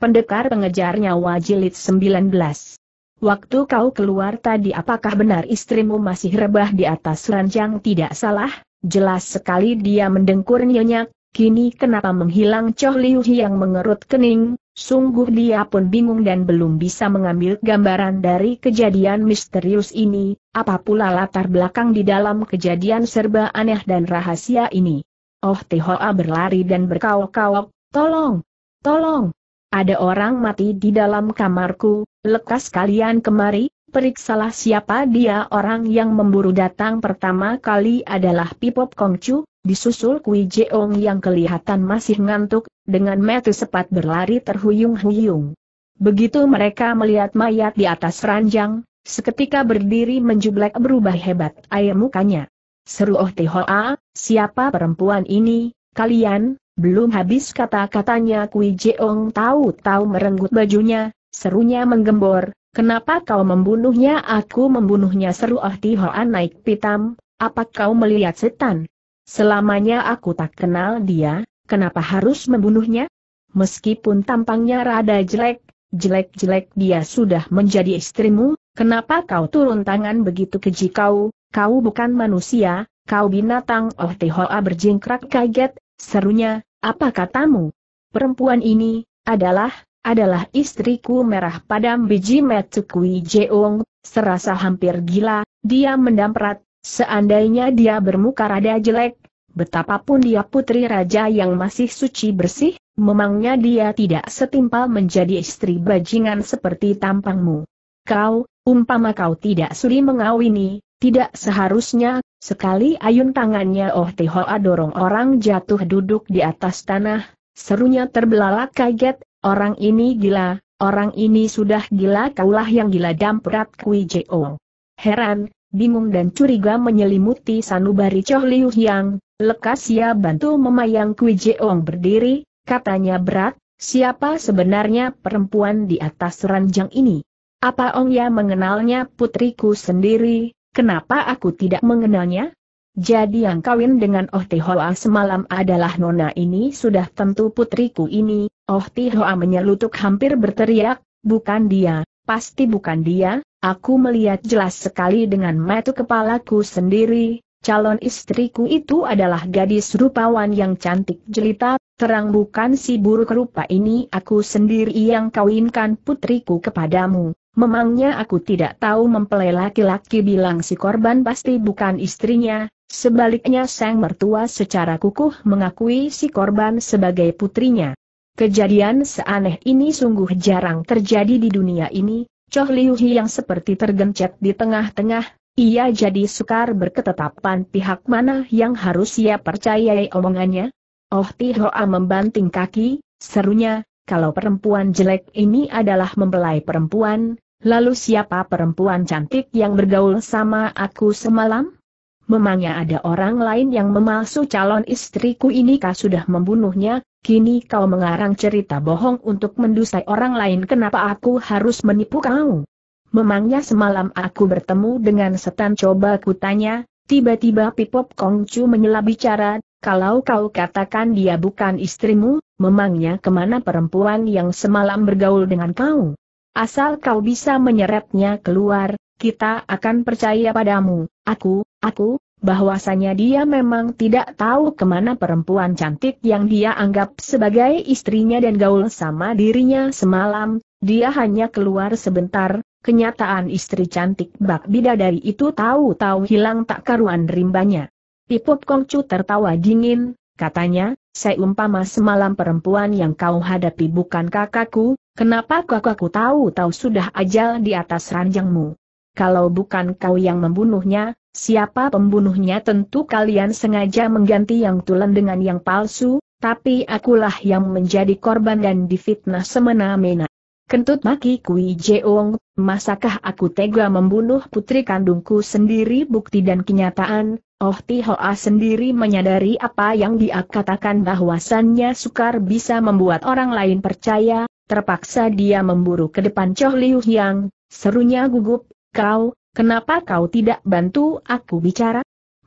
Pendekar Pengejar Nyawa Jilid 19. Waktu kau keluar tadi apakah benar istrimu masih rebah di atas ranjang? Tidak salah, jelas sekali dia mendengkur nyenyak. Kini kenapa menghilang? Chu Liu-hsiang mengerut kening, sungguh dia pun bingung dan belum bisa mengambil gambaran dari kejadian misterius ini, apa pula latar belakang di dalam kejadian serba aneh dan rahasia ini. Oh Ti Hoa berlari dan berkaok-kaok, tolong, tolong. Ada orang mati di dalam kamarku, lekas kalian kemari, periksalah siapa dia. Orang yang memburu datang pertama kali adalah Pipop Kongcu, disusul Kui Jeong yang kelihatan masih ngantuk, dengan mata cepat berlari terhuyung-huyung. Begitu mereka melihat mayat di atas ranjang, seketika berdiri menjublek berubah hebat air mukanya. Seru Oh Ti Hoa, siapa perempuan ini, kalian? Belum habis kata-katanya Kui Jeong tahu-tahu merenggut bajunya, serunya menggembor, kenapa kau membunuhnya? Aku membunuhnya, seru Oh Ti Hoa naik pitam, apa kau melihat setan? Selamanya aku tak kenal dia, kenapa harus membunuhnya? Meskipun tampangnya rada jelek, jelek-jelek dia sudah menjadi istrimu, kenapa kau turun tangan begitu keji? Kau bukan manusia, kau binatang. Oh Ti Hoa berjingkrak kaget, serunya, apa katamu? Perempuan ini adalah istriku. Merah padam biji mata Kui Jeong, serasa hampir gila, dia mendamprat, seandainya dia bermuka rada jelek, betapapun dia putri raja yang masih suci bersih, memangnya dia tidak setimpal menjadi istri bajingan seperti tampangmu. Kau, umpama kau tidak sudi mengawini, tidak seharusnya, sekali ayun tangannya Oh Ti Hoa dorong orang jatuh duduk di atas tanah, serunya terbelalak kaget, orang ini gila, orang ini sudah gila. Kaulah yang gila, damprat Kui Jeong. Heran, bingung dan curiga menyelimuti sanubari Chu Liu-hsiang, lekas ia bantu memayang Kui Jeong berdiri, katanya berat, siapa sebenarnya perempuan di atas ranjang ini? Apa Ong ya mengenalnya? Putriku sendiri. Kenapa aku tidak mengenalnya? Jadi yang kawin dengan Oh Ti Hoa semalam adalah nona ini, sudah tentu putriku ini. Oh Ti Hoa menyelutuk hampir berteriak, bukan dia, pasti bukan dia, aku melihat jelas sekali dengan mata kepalaku sendiri, calon istriku itu adalah gadis rupawan yang cantik jelita, terang bukan si buruk rupa ini, aku sendiri yang kawinkan putriku kepadamu. Memangnya aku tidak tahu mempelai laki-laki, bilang si korban, pasti bukan istrinya. Sebaliknya sang mertua secara kukuh mengakui si korban sebagai putrinya. Kejadian seaneh ini sungguh jarang terjadi di dunia ini. Chu Liu-hsiang seperti tergencet di tengah-tengah, ia jadi sukar berketetapan pihak mana yang harus ia percayai omongannya. Oh Ti Hoa membanting kaki, serunya, kalau perempuan jelek ini adalah mempelai perempuan, lalu siapa perempuan cantik yang bergaul sama aku semalam? Memangnya ada orang lain yang memalsu calon istriku ini? Kau sudah membunuhnya, kini kau mengarang cerita bohong untuk mendustai orang lain. Kenapa aku harus menipu kau? Memangnya semalam aku bertemu dengan setan? Coba kutanya. Tiba-tiba Pipop Kongcu menyela bicara, kalau kau katakan dia bukan istrimu, memangnya kemana perempuan yang semalam bergaul dengan kau? Asal kau bisa menyeretnya keluar, kita akan percaya padamu. Aku, bahwasanya dia memang tidak tahu kemana perempuan cantik yang dia anggap sebagai istrinya dan gaul sama dirinya semalam, dia hanya keluar sebentar, kenyataan istri cantik bak bidadari itu tahu-tahu hilang tak karuan rimbanya. Pipop Kongcu tertawa dingin, katanya, seumpama semalam perempuan yang kau hadapi bukan kakakku, kenapa kakakku tahu-tahu sudah ajal di atas ranjangmu? Kalau bukan kau yang membunuhnya, siapa pembunuhnya? Tentu kalian sengaja mengganti yang tulen dengan yang palsu, tapi akulah yang menjadi korban dan difitnah semena-mena. Kentut maki Kui Jeong, masakah aku tega membunuh putri kandungku sendiri? Bukti dan kenyataan, Oh Ti Hoa sendiri menyadari apa yang dia katakan bahwasannya sukar bisa membuat orang lain percaya, terpaksa dia memburu ke depan Chu Liu-hsiang, serunya gugup, kau, kenapa kau tidak bantu aku bicara?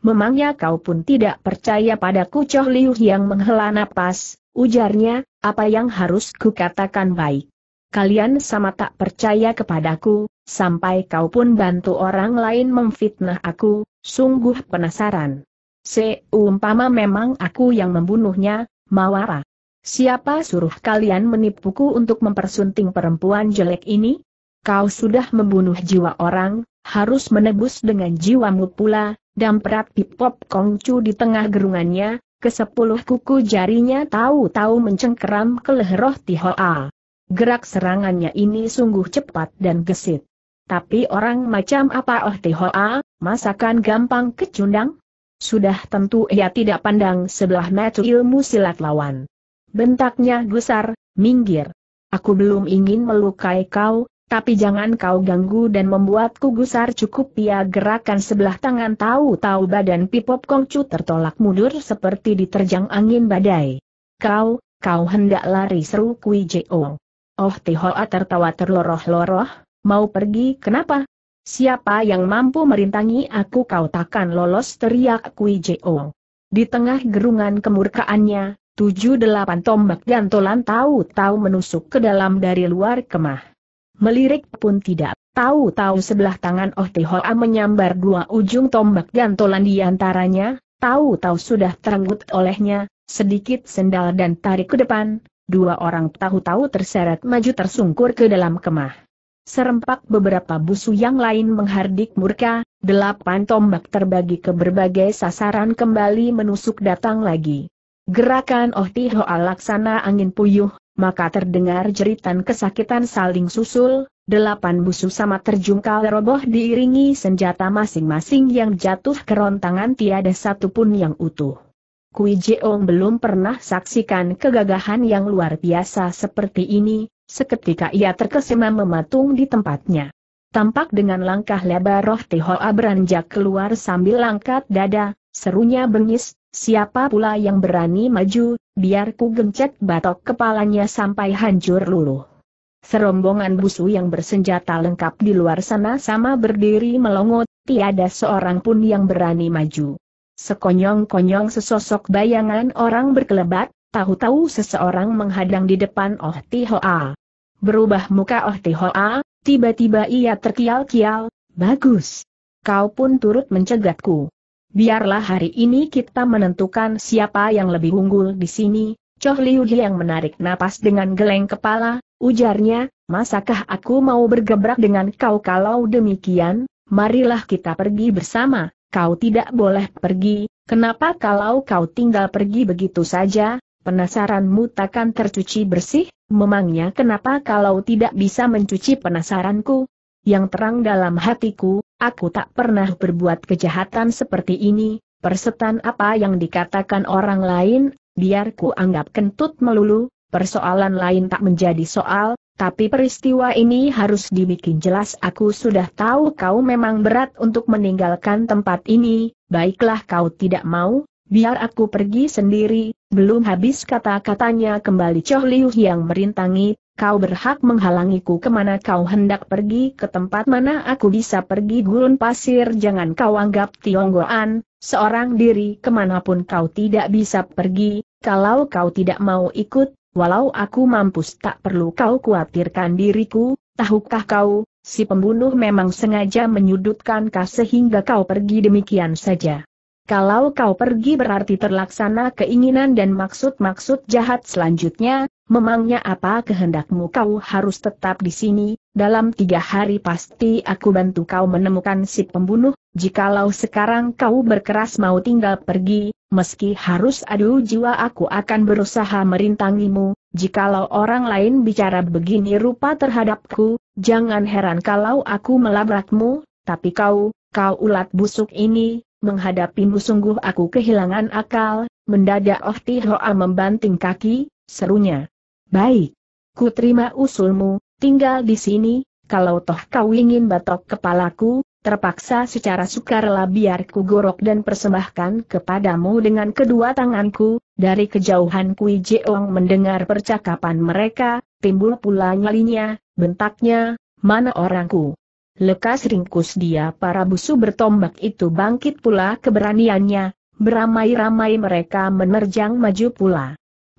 Memangnya kau pun tidak percaya padaku? Chu Liu-hsiang menghela napas, Ujarnya, apa yang harus kukatakan baik? Kalian sama tak percaya kepadaku, sampai kau pun bantu orang lain memfitnah aku, sungguh penasaran. Seumpama memang aku yang membunuhnya, Mawara. Siapa suruh kalian menipuku untuk mempersunting perempuan jelek ini? Kau sudah membunuh jiwa orang, harus menebus dengan jiwamu pula, damprat Pipop Kongcu di tengah gerungannya, ke-10 kuku jarinya tahu-tahu mencengkeram ke leher Oh Ti Hoa. Gerak serangannya ini sungguh cepat dan gesit. Tapi orang macam apa Oh Ti Hoa, masakan gampang kecundang? Sudah tentu ia tidak pandang sebelah mata ilmu silat lawan. Bentaknya gusar, minggir. Aku belum ingin melukai kau, tapi jangan kau ganggu dan membuatku gusar. Cukup ia gerakan sebelah tangan, tahu-tahu badan Pipop Kongcu tertolak mundur seperti diterjang angin badai. Kau hendak lari, seru Kui Jeong. Oh Ti Hoa tertawa terloroh-loroh, mau pergi kenapa? Siapa yang mampu merintangi aku, kau takkan lolos, teriak Kui Jeong. Di tengah gerungan kemurkaannya, 7-8 tombak gantolan tahu-tahu menusuk ke dalam dari luar kemah. Melirik pun tidak, tahu-tahu sebelah tangan Oh Ti Hoa menyambar 2 ujung tombak gantolan di antaranya, tahu-tahu sudah terenggut olehnya, sedikit sendal dan tarik ke depan, 2 orang tahu-tahu terseret maju tersungkur ke dalam kemah. Serempak beberapa busu yang lain menghardik murka, 8 tombak terbagi ke berbagai sasaran kembali menusuk datang lagi. Gerakan Oh Ti Hoa laksana angin puyuh, maka terdengar jeritan kesakitan saling susul, 8 busu sama terjungkal roboh diiringi senjata masing-masing yang jatuh ke rontangan, tiada satupun yang utuh. Kui Jeong belum pernah saksikan kegagahan yang luar biasa seperti ini. Seketika ia terkesima mematung di tempatnya. Tampak dengan langkah lebar Oh Ti Hoa beranjak keluar sambil angkat dada, serunya bengis, siapa pula yang berani maju, biar ku gencet batok kepalanya sampai hancur luluh. Serombongan busu yang bersenjata lengkap di luar sana sama berdiri melongo, tiada seorang pun yang berani maju. Sekonyong-konyong sesosok bayangan orang berkelebat, tahu-tahu seseorang menghadang di depan Oh Ti Hoa. Berubah muka Oh Ti Hoa, tiba-tiba ia terkial-kial, bagus. Kau pun turut mencegatku. Biarlah hari ini kita menentukan siapa yang lebih unggul di sini. Chu Liu-hsiang menarik napas dengan geleng kepala, ujarnya, masakah aku mau bergebrak dengan kau? Kalau demikian, marilah kita pergi bersama. Kau tidak boleh pergi, kenapa kalau kau tinggal pergi begitu saja? Penasaranmu takkan tercuci bersih, memangnya kenapa kalau tidak bisa mencuci penasaranku? Yang terang dalam hatiku, aku tak pernah berbuat kejahatan seperti ini, persetan apa yang dikatakan orang lain, biar ku anggap kentut melulu, persoalan lain tak menjadi soal, tapi peristiwa ini harus dibikin jelas. Aku sudah tahu kau memang berat untuk meninggalkan tempat ini, baiklah kau tidak mau, biar aku pergi sendiri. Belum habis kata-katanya kembali Chu Liu-hsiang merintangi, kau berhak menghalangiku. Kemana kau hendak pergi? Ke tempat mana aku bisa pergi? Gurun pasir. Jangan kau anggap Tionggoan, seorang diri kemanapun kau tidak bisa pergi. Kalau kau tidak mau ikut, walau aku mampus tak perlu kau khawatirkan diriku. Tahukah kau, si pembunuh memang sengaja menyudutkan kau sehingga kau pergi demikian saja. Kalau kau pergi berarti terlaksana keinginan dan maksud-maksud jahat selanjutnya. Memangnya apa kehendakmu? Kau harus tetap di sini, dalam 3 hari pasti aku bantu kau menemukan si pembunuh. Jikalau sekarang kau berkeras mau tinggal pergi, meski harus adu jiwa aku akan berusaha merintangimu. Jikalau orang lain bicara begini rupa terhadapku, jangan heran kalau aku melabrakmu, tapi kau ulat busuk ini. Menghadapimu sungguh aku kehilangan akal. Mendadak Oh Ti Hoa membanting kaki, serunya, baik, ku terima usulmu, tinggal di sini. Kalau toh kau ingin batok kepalaku, terpaksa secara sukarela biar ku gorok dan persembahkan kepadamu dengan kedua tanganku. Dari kejauhan Kui Jeong mendengar percakapan mereka, timbul pula nyalinya, bentaknya, mana orangku? Lekas ringkus dia, para busu bertombak itu bangkit pula keberaniannya, beramai-ramai mereka menerjang maju pula.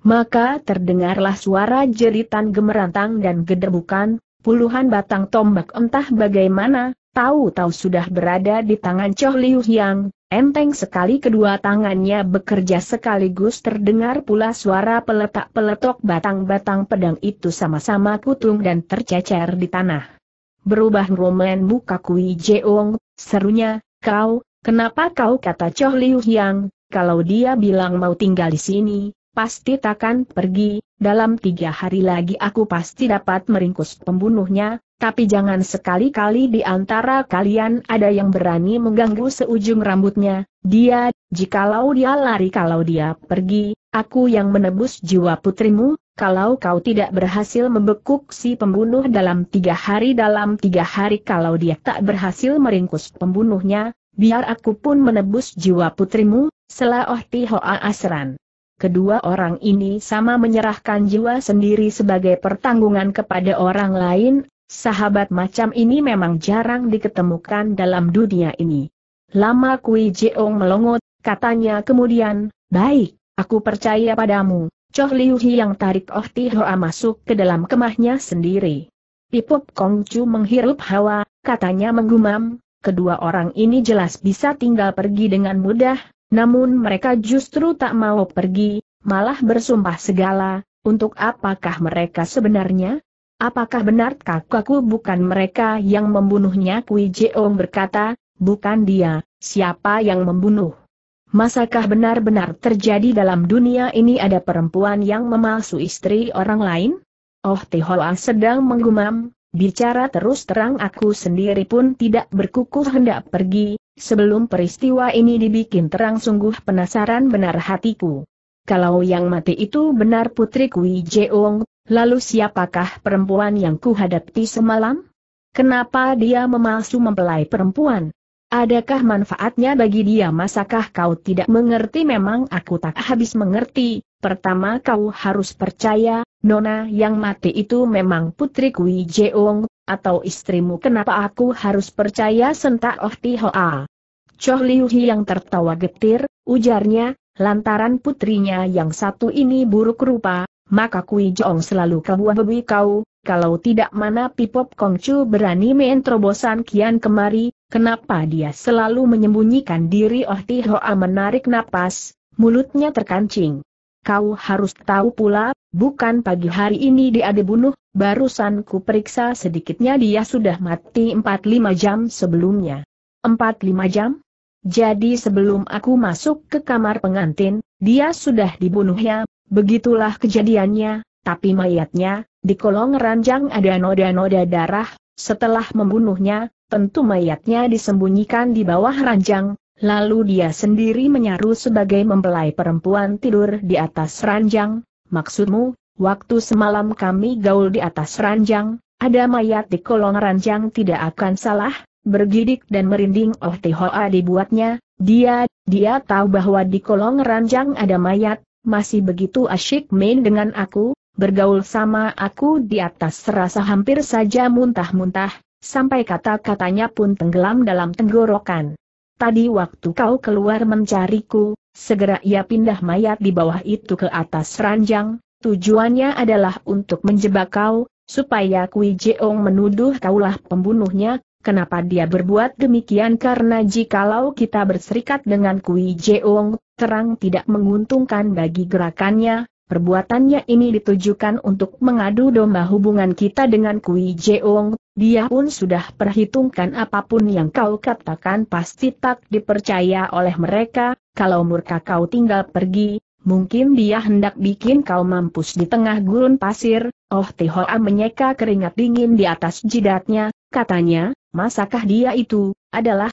Maka terdengarlah suara jeritan gemerantang dan gederbukan, puluhan batang tombak entah bagaimana, tahu-tahu sudah berada di tangan Chu Liu-hsiang. Enteng sekali kedua tangannya bekerja sekaligus terdengar pula suara peletak-peletok batang-batang pedang itu sama-sama kutung dan tercecer di tanah. Berubah roman muka Kui Jeong, serunya, "Kau, kenapa kau?" kata Chu Liu-hsiang, "kalau dia bilang mau tinggal di sini, pasti takkan pergi, dalam 3 hari lagi aku pasti dapat meringkus pembunuhnya. Tapi jangan sekali-kali di antara kalian ada yang berani mengganggu seujung rambutnya. Dia, jikalau dia lari, kalau dia pergi, aku yang menebus jiwa putrimu. Kalau kau tidak berhasil membekuk si pembunuh dalam 3 hari, kalau dia tak berhasil meringkus pembunuhnya, biar aku pun menebus jiwa putrimu." Selah Oh Ti Hoa asran. Kedua orang ini sama menyerahkan jiwa sendiri sebagai pertanggungan kepada orang lain. Sahabat macam ini memang jarang diketemukan dalam dunia ini. Lama Kui Jeong melongot, katanya kemudian, "Baik, aku percaya padamu." Chu Liu-hsiang tarik Oh Ti Hoa masuk ke dalam kemahnya sendiri. Pipop Kongcu menghirup hawa, katanya menggumam, "Kedua orang ini jelas bisa tinggal pergi dengan mudah, namun mereka justru tak mau pergi, malah bersumpah segala. Untuk apakah mereka sebenarnya? Apakah benar kakakku bukan mereka yang membunuhnya?" Kui Jeong berkata, "Bukan dia, siapa yang membunuh? Masakah benar-benar terjadi dalam dunia ini ada perempuan yang memalsu istri orang lain?" Oh Ti Hoa sedang menggumam, "Bicara terus terang aku sendiri pun tidak berkukuh hendak pergi, sebelum peristiwa ini dibikin terang sungguh penasaran benar hatiku. Kalau yang mati itu benar putri Kui Jeong, lalu siapakah perempuan yang kuhadapi semalam? Kenapa dia memalsu mempelai perempuan? Adakah manfaatnya bagi dia? Masakah kau tidak mengerti?" "Memang aku tak habis mengerti. Pertama kau harus percaya, nona yang mati itu memang putri Kui Jeong, atau istrimu." "Kenapa aku harus percaya?" sentak Oh Ti Hoa. Chu Liu-hsiang tertawa getir, ujarnya, "Lantaran putrinya yang satu ini buruk rupa, maka Kui Jeong selalu kebuah-bebi kau, kalau tidak mana Pipop Kongcu berani main terobosan kian kemari, kenapa dia selalu menyembunyikan diri?" Oh Ti Hoa menarik napas, mulutnya terkancing. "Kau harus tahu pula, bukan pagi hari ini dia dibunuh, barusan ku periksa sedikitnya dia sudah mati 4-5 jam sebelumnya." "4-5 jam? Jadi sebelum aku masuk ke kamar pengantin, dia sudah dibunuhnya." "Begitulah kejadiannya, tapi mayatnya, di kolong ranjang ada noda-noda darah, setelah membunuhnya, tentu mayatnya disembunyikan di bawah ranjang, lalu dia sendiri menyaru sebagai mempelai perempuan tidur di atas ranjang." "Maksudmu, waktu semalam kami gaul di atas ranjang, ada mayat di kolong ranjang?" "Tidak akan salah." Bergidik dan merinding Oh Ti Hoa dibuatnya, dia tahu bahwa di kolong ranjang ada mayat, masih begitu asyik main dengan aku, bergaul sama aku di atas, serasa hampir saja muntah-muntah, sampai kata-katanya pun tenggelam dalam tenggorokan. "Tadi waktu kau keluar mencariku, segera ia pindah mayat di bawah itu ke atas ranjang, tujuannya adalah untuk menjebak kau, supaya Kui Jeong menuduh kaulah pembunuhnya." "Kenapa dia berbuat demikian?" "Karena jikalau kita berserikat dengan Kui Jeong, terang tidak menguntungkan bagi gerakannya, perbuatannya ini ditujukan untuk mengadu domba hubungan kita dengan Kui Jeong, dia pun sudah perhitungkan apapun yang kau katakan pasti tak dipercaya oleh mereka, kalau murka kau tinggal pergi, mungkin dia hendak bikin kau mampus di tengah gurun pasir." Oh Ti Hoa menyeka keringat dingin di atas jidatnya, katanya, "Masakah dia itu adalah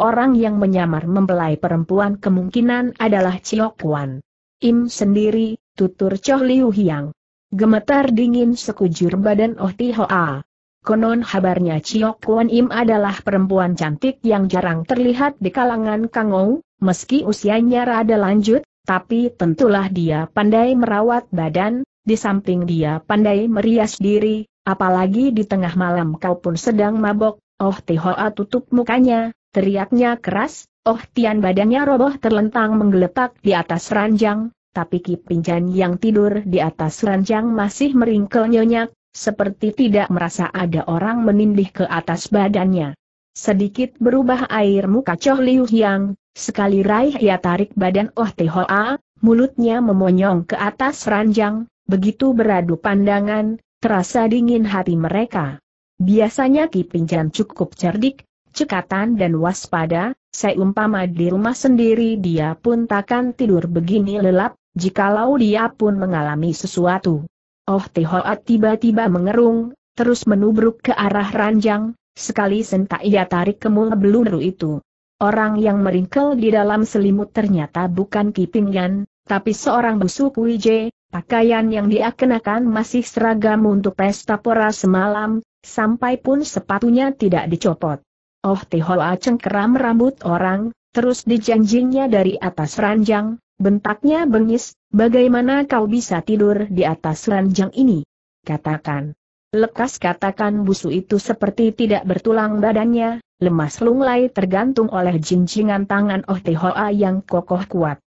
orang yang menyamar mempelai perempuan?" "Kemungkinan adalah Ciok Kuan Im sendiri," tutur Chu Liu-hsiang. Gemetar dingin sekujur badan Oh Ti Hoa. Konon kabarnya Ciok Kuan Im adalah perempuan cantik yang jarang terlihat di kalangan Kangou, meski usianya rada lanjut, tapi tentulah dia pandai merawat badan, di samping dia pandai merias diri, apalagi di tengah malam kau pun sedang mabok. Oh Ti Hoa tutup mukanya, teriaknya keras, "Oh Tian!" Badannya roboh terlentang menggeletak di atas ranjang, tapi Ki Pinjan yang tidur di atas ranjang masih meringkel nyenyak, seperti tidak merasa ada orang menindih ke atas badannya. Sedikit berubah air muka Chu Liu-hsiang, sekali raih ia tarik badan Oh Ti Hoa, mulutnya memonyong ke atas ranjang, begitu beradu pandangan, terasa dingin hati mereka. Biasanya Ki Pinjan cukup cerdik, cekatan dan waspada, seumpama di rumah sendiri dia pun takkan tidur begini lelap, jikalau dia pun mengalami sesuatu. Oh Ti Hoa tiba-tiba mengerung, terus menubruk ke arah ranjang, sekali sentak ia tarik kemul beluru itu. Orang yang meringkel di dalam selimut ternyata bukan Ki Pinjan, tapi seorang busuk Wije. Pakaian yang dia kenakan masih seragam untuk pesta pora semalam, sampai pun sepatunya tidak dicopot. Oh Ti Hoa cengkeram rambut orang, terus dijanjinya dari atas ranjang, bentaknya bengis. Bagaimana kau bisa tidur di atas ranjang ini? Katakan. Lekas katakan. Busu itu seperti tidak bertulang badannya, lemas lunglai tergantung oleh jinjingan tangan Oh Ti Hoa yang kokoh kuat.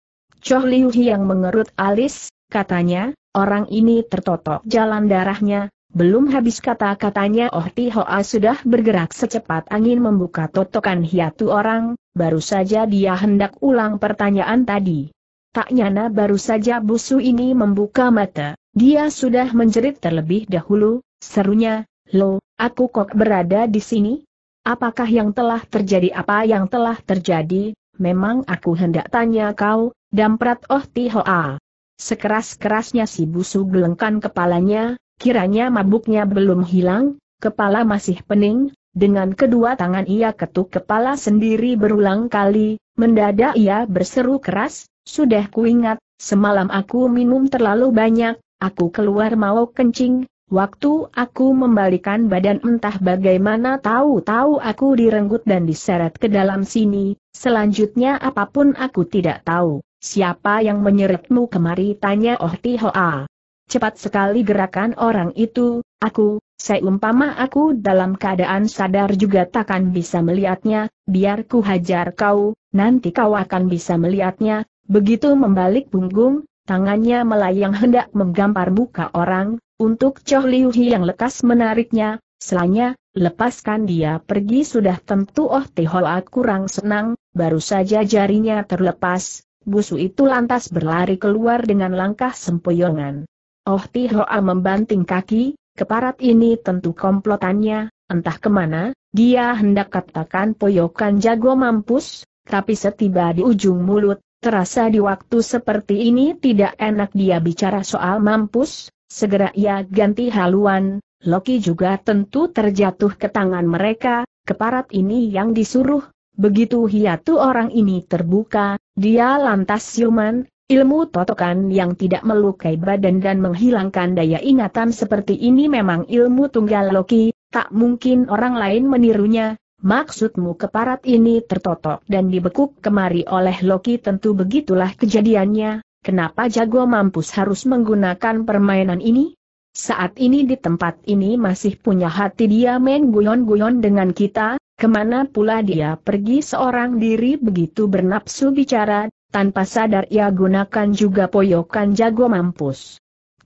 Chu Liu-hsiang mengerut alis, katanya, orang ini tertotok jalan darahnya. Belum habis kata-katanya Oh Ti Hoa sudah bergerak secepat angin membuka totokan hiatu orang, baru saja dia hendak ulang pertanyaan tadi. Tak nyana baru saja busu ini membuka mata, dia sudah menjerit terlebih dahulu, serunya, "Lo, aku kok berada di sini? Apakah yang telah terjadi?" "Apa yang telah terjadi, memang aku hendak tanya kau," damprat Oh Ti Hoa. Sekeras-kerasnya si busu gelengkan kepalanya, kiranya mabuknya belum hilang, kepala masih pening. Dengan kedua tangan ia ketuk kepala sendiri berulang kali, mendadak ia berseru keras, "Sudah kuingat, semalam aku minum terlalu banyak, aku keluar mau kencing, waktu aku membalikan badan entah bagaimana tahu-tahu aku direnggut dan diseret ke dalam sini, selanjutnya apapun aku tidak tahu." "Siapa yang menyeretmu kemari?" tanya Oh Ti Hoa. Cepat sekali gerakan orang itu, "Aku, seumpama aku dalam keadaan sadar juga takkan bisa melihatnya, biar ku hajar kau, nanti kau akan bisa melihatnya." Begitu membalik punggung, tangannya melayang hendak menggampar muka orang, untuk Chu Liu-hsiang yang lekas menariknya, selanya, "Lepaskan dia pergi." Sudah tentu Oh Ti Hoa kurang senang, baru saja jarinya terlepas, busu itu lantas berlari keluar dengan langkah sempoyongan. Oh Ti Hoa membanting kaki, keparat ini tentu komplotannya, entah kemana, dia hendak katakan poyokan jago mampus, tapi setiba di ujung mulut, terasa di waktu seperti ini tidak enak dia bicara soal mampus. Segera ia ganti haluan, Loki juga tentu terjatuh ke tangan mereka, keparat ini yang disuruh. Begitu hiatu orang ini terbuka, dia lantas siuman, ilmu totokan yang tidak melukai badan dan menghilangkan daya ingatan seperti ini memang ilmu tunggal Loki, tak mungkin orang lain menirunya. "Maksudmu keparat ini tertotok dan dibekuk kemari oleh Loki?" "Tentu begitulah kejadiannya, kenapa jago mampus harus menggunakan permainan ini? Saat ini di tempat ini masih punya hati dia main guyon-guyon dengan kita, kemana pula dia pergi seorang diri?" Begitu bernapsu bicara, tanpa sadar ia gunakan juga poyokan jago mampus.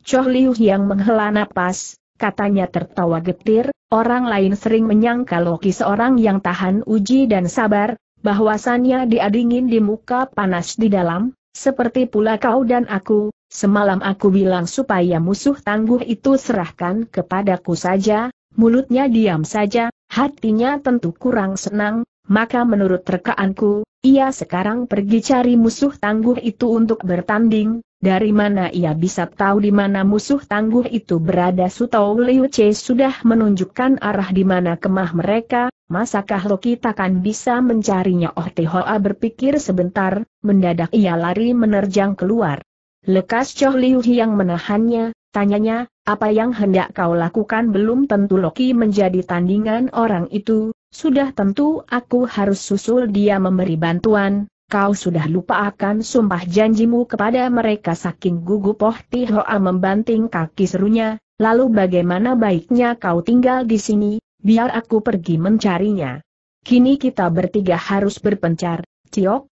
Chu Liu-hsiang menghela napas, katanya tertawa getir, "Orang lain sering menyangka Loki seorang yang tahan uji dan sabar, bahwasannya dia dingin di muka panas di dalam, seperti pula kau dan aku. Semalam aku bilang supaya musuh tangguh itu serahkan kepadaku saja, mulutnya diam saja, hatinya tentu kurang senang, maka menurut rekaanku, ia sekarang pergi cari musuh tangguh itu untuk bertanding." "Dari mana ia bisa tahu di mana musuh tangguh itu berada?" Sutou Liu-che sudah menunjukkan arah di mana kemah mereka. "Masakah Loki takkan bisa mencarinya?" Oh Ti Hoa berpikir sebentar, mendadak ia lari menerjang keluar. Lekas Chu Liu-hsiang menahannya, tanyanya, "Apa yang hendak kau lakukan?" "Belum tentu Loki menjadi tandingan orang itu, sudah tentu aku harus susul dia memberi bantuan." "Kau sudah lupa akan sumpah janjimu kepada mereka?" Saking gugup Oh Ti Hoa membanting kaki, serunya, "Lalu bagaimana baiknya kau tinggal di sini, biar aku pergi mencarinya. Kini kita bertiga harus berpencar. Ciok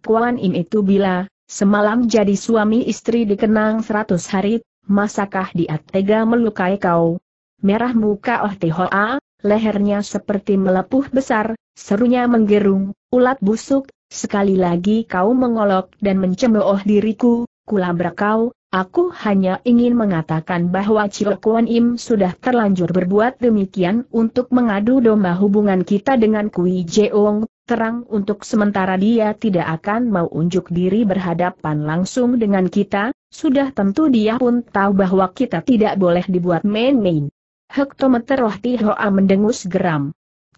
Kuan Im itu bila Semalam jadi suami istri dikenang 100 hari, masakah dia tega melukai kau? Merah muka Oh Ti Hoa, lehernya seperti melepuh besar, serunya menggerung, ulat busuk, sekali lagi kau mengolok dan mencemooh diriku, kulabrak kau. Aku hanya ingin mengatakan bahwa Ciok Kuan Im sudah terlanjur berbuat demikian untuk mengadu domba hubungan kita dengan Kui Jeong. Terang untuk sementara dia tidak akan mau unjuk diri berhadapan langsung dengan kita, sudah tentu dia pun tahu bahwa kita tidak boleh dibuat main-main. Hektometer Oh Ti Hoa mendengus geram.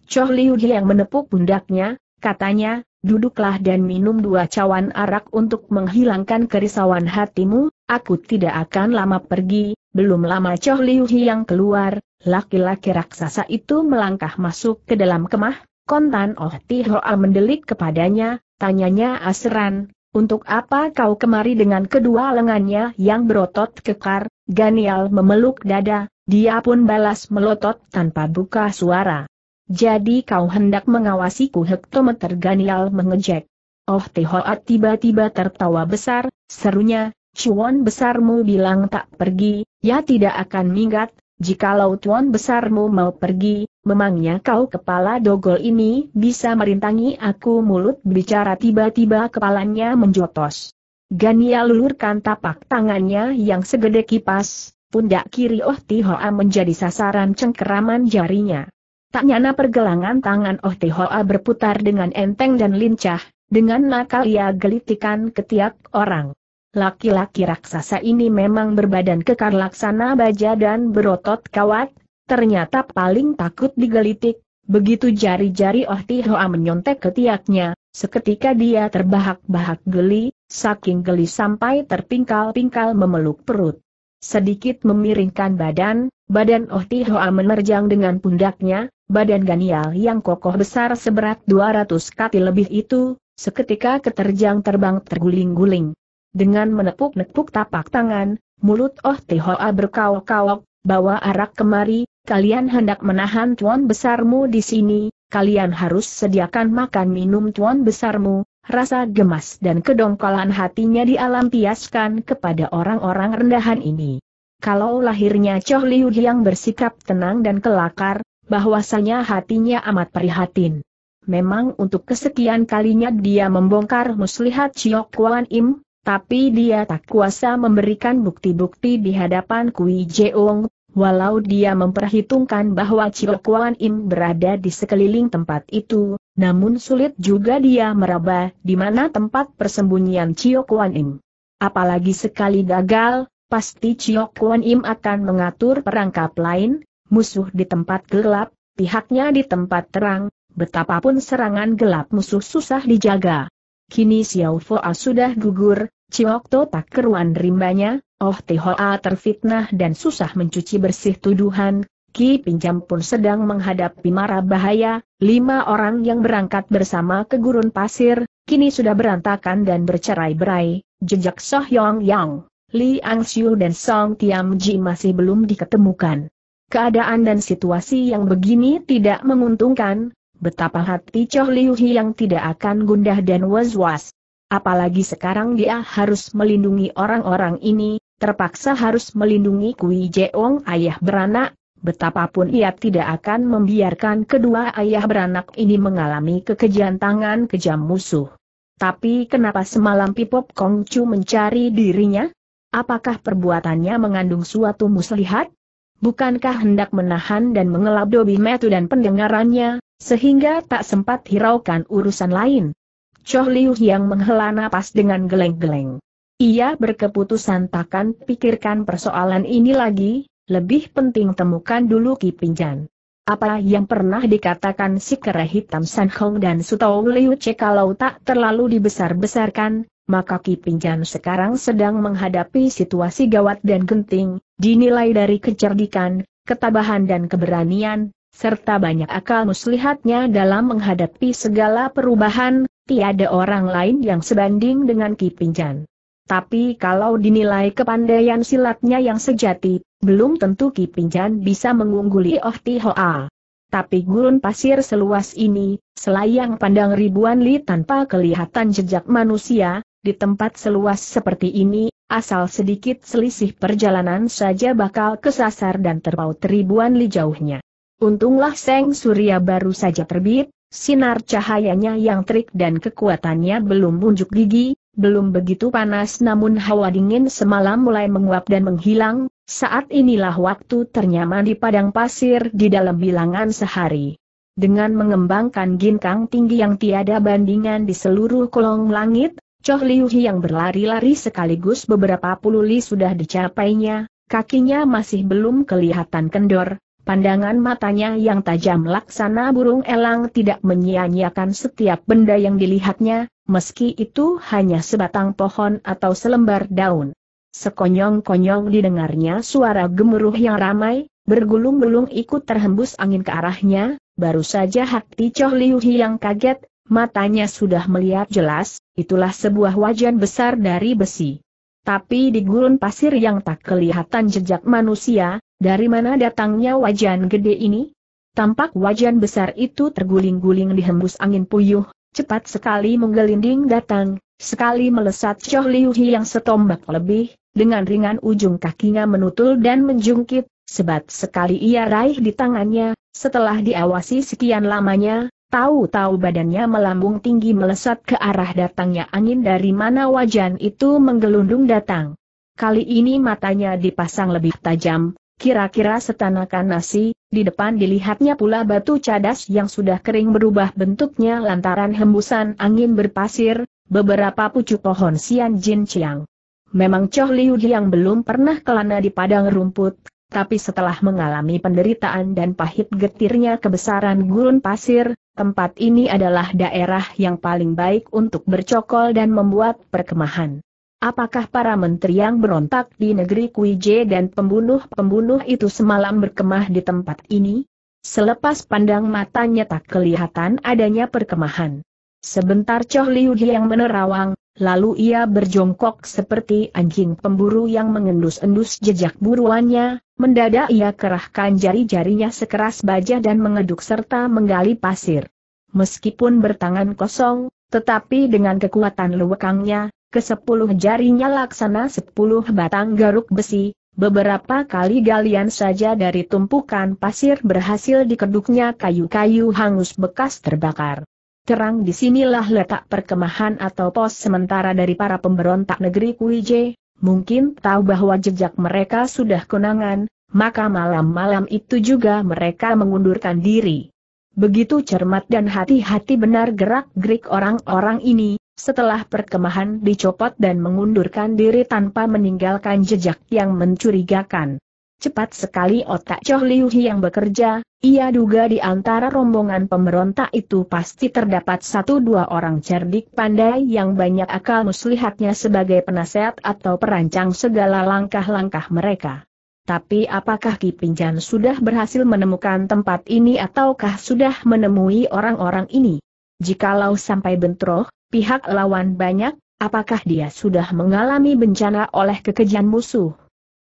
Chu Liu-hsiang menepuk pundaknya, katanya, duduklah dan minum 2 cawan arak untuk menghilangkan kerisauan hatimu, aku tidak akan lama pergi. Belum lama Chu Liu-hsiang keluar, laki-laki raksasa itu melangkah masuk ke dalam kemah, kontan Oh Ti Hoa mendelik kepadanya, tanyanya asaran, untuk apa kau kemari dengan kedua lengannya yang berotot kekar? Ganial memeluk dada, dia pun balas melotot tanpa buka suara. Jadi kau hendak mengawasiku? Hektometer Ganial mengejek. Oh Ti Hoa tiba-tiba tertawa besar, serunya, cuan besarmu bilang tak pergi, ya tidak akan minggat, jikalau cuan besarmu mau pergi, memangnya kau kepala dogol ini bisa merintangi aku mulut bicara? Tiba-tiba kepalanya menjotos. Ganial lulurkan tapak tangannya yang segede kipas, pundak kiri Oh Ti Hoa menjadi sasaran cengkeraman jarinya. Tak nyana pergelangan tangan Oh Ti Hoa berputar dengan enteng dan lincah, dengan nakal ia gelitikan ketiak orang. Laki-laki raksasa ini memang berbadan kekar laksana baja dan berotot kawat, ternyata paling takut digelitik. Begitu jari-jari Oh Ti Hoa menyontek ketiaknya, seketika dia terbahak-bahak geli, saking geli sampai terpingkal-pingkal memeluk perut. Sedikit memiringkan badan, badan Oh Ti Hoa menerjang dengan pundaknya. Badan Ganial yang kokoh besar seberat 200 kati lebih itu, seketika keterjang terbang terguling-guling. Dengan menepuk-nepuk tapak tangan, mulut Oh Ti Hoa berkaok-kaok, bawa arak kemari, kalian hendak menahan tuan besarmu di sini, kalian harus sediakan makan minum tuan besarmu. Rasa gemas dan kedongkolan hatinya dialampiaskan kepada orang-orang rendahan ini. Kalau lahirnya Chu Liu-hsiang bersikap tenang dan kelakar, bahwasanya hatinya amat prihatin. Memang untuk kesekian kalinya dia membongkar muslihat Ciok Kuan Im, tapi dia tak kuasa memberikan bukti-bukti di hadapan Kui Jeong, walau dia memperhitungkan bahwa Ciok Kuan Im berada di sekeliling tempat itu, namun sulit juga dia meraba di mana tempat persembunyian Ciok Kuan Im. Apalagi sekali gagal, pasti Ciok Kuan Im akan mengatur perangkap lain, musuh di tempat gelap, pihaknya di tempat terang, betapapun serangan gelap musuh susah dijaga. Kini Xiao Foa sudah gugur, Ciok To tak keruan rimbanya, Oh Ti Hoa terfitnah dan susah mencuci bersih tuduhan, Ki Pinjan pun sedang menghadapi mara bahaya, 5 orang yang berangkat bersama ke gurun pasir, kini sudah berantakan dan bercerai-berai, jejak Soh Yong Yang, Li Ang Siu dan Song Tiam Ji masih belum diketemukan. Keadaan dan situasi yang begini tidak menguntungkan, betapa hati Chu Liu-hsiang tidak akan gundah dan was-was. Apalagi sekarang dia harus melindungi orang-orang ini, terpaksa harus melindungi Kui Jeong ayah beranak, betapapun ia tidak akan membiarkan kedua ayah beranak ini mengalami kekejian tangan kejam musuh. Tapi kenapa semalam Pipop Kongcu mencari dirinya? Apakah perbuatannya mengandung suatu muslihat? Bukankah hendak menahan dan mengelabui metu dan pendengarannya, sehingga tak sempat hiraukan urusan lain? Chu Liu-hsiang menghela napas dengan geleng-geleng. Ia berkeputusan takkan pikirkan persoalan ini lagi, lebih penting temukan dulu Ki Pinjan. Apa yang pernah dikatakan si kera hitam San Hong dan Sutou Liu-che, kalau tak terlalu dibesar-besarkan, maka Ki Pinjan sekarang sedang menghadapi situasi gawat dan genting, dinilai dari kecerdikan, ketabahan dan keberanian, serta banyak akal muslihatnya dalam menghadapi segala perubahan, tiada orang lain yang sebanding dengan Ki Pinjan. Tapi kalau dinilai kepandaian silatnya yang sejati, belum tentu Ki Pinjan bisa mengungguli Oh Ti Hoa. Tapi gurun pasir seluas ini, selayang pandang ribuan li tanpa kelihatan jejak manusia, Di tempat seluas seperti ini, asal sedikit selisih perjalanan saja bakal kesasar dan terpaut ribuan li jauhnya. Untunglah Seng Surya baru saja terbit, sinar cahayanya yang terik dan kekuatannya belum unjuk gigi, belum begitu panas namun hawa dingin semalam mulai menguap dan menghilang, saat inilah waktu ternyaman di padang pasir di dalam bilangan sehari. Dengan mengembangkan ginkang tinggi yang tiada bandingan di seluruh kolong langit, Chu Liu-hsiang yang berlari-lari sekaligus beberapa puluh li sudah dicapainya, kakinya masih belum kelihatan kendor, pandangan matanya yang tajam laksana burung elang tidak menyia-nyiakan setiap benda yang dilihatnya, meski itu hanya sebatang pohon atau selembar daun. Sekonyong-konyong didengarnya suara gemuruh yang ramai, bergulung-gulung ikut terhembus angin ke arahnya, baru saja hati Chu Liu-hsiang yang kaget, matanya sudah melihat jelas, itulah sebuah wajan besar dari besi. Tapi di gurun pasir yang tak kelihatan jejak manusia, dari mana datangnya wajan gede ini? Tampak wajan besar itu terguling-guling dihembus angin puyuh, cepat sekali menggelinding datang, sekali melesat Chu Liu-hsiang yang setombak lebih, dengan ringan ujung kakinya menutul dan menjungkit, sebat sekali ia raih di tangannya, setelah diawasi sekian lamanya. Tahu-tahu badannya melambung tinggi melesat ke arah datangnya angin dari mana wajan itu menggelundung datang. Kali ini matanya dipasang lebih tajam, kira-kira setanakan nasi, di depan dilihatnya pula batu cadas yang sudah kering berubah bentuknya lantaran hembusan angin berpasir, beberapa pucuk pohon Sian Jin Ciang. Memang Chu Liu-hsiang yang belum pernah kelana di padang rumput, tapi setelah mengalami penderitaan dan pahit getirnya kebesaran gurun pasir, tempat ini adalah daerah yang paling baik untuk bercokol dan membuat perkemahan. Apakah para menteri yang berontak di negeri Kui Je dan pembunuh-pembunuh itu semalam berkemah di tempat ini? Selepas pandang matanya tak kelihatan adanya perkemahan. Sebentar Chu Liu-hsiang yang menerawang, lalu ia berjongkok seperti anjing pemburu yang mengendus-endus jejak buruannya. Mendadak ia kerahkan jari-jarinya sekeras baja dan mengeduk serta menggali pasir. Meskipun bertangan kosong, tetapi dengan kekuatan luwekangnya, ke-10 jarinya laksana 10 batang garuk besi, beberapa kali galian saja dari tumpukan pasir berhasil dikeduknya kayu-kayu hangus bekas terbakar. Terang disinilah letak perkemahan atau pos sementara dari para pemberontak negeri Kui Je. Mungkin tahu bahwa jejak mereka sudah konangan, maka malam-malam itu juga mereka mengundurkan diri. Begitu cermat dan hati-hati benar gerak-gerik orang-orang ini, setelah perkemahan dicopot dan mengundurkan diri tanpa meninggalkan jejak yang mencurigakan. Cepat sekali otak Chu Liu-hsiang yang bekerja, ia duga di antara rombongan pemberontak itu pasti terdapat 1-2 orang cerdik pandai yang banyak akal muslihatnya sebagai penasehat atau perancang segala langkah-langkah mereka. Tapi apakah Ki Pinjan sudah berhasil menemukan tempat ini ataukah sudah menemui orang-orang ini? Jikalau sampai bentrok, pihak lawan banyak, apakah dia sudah mengalami bencana oleh kekejian musuh?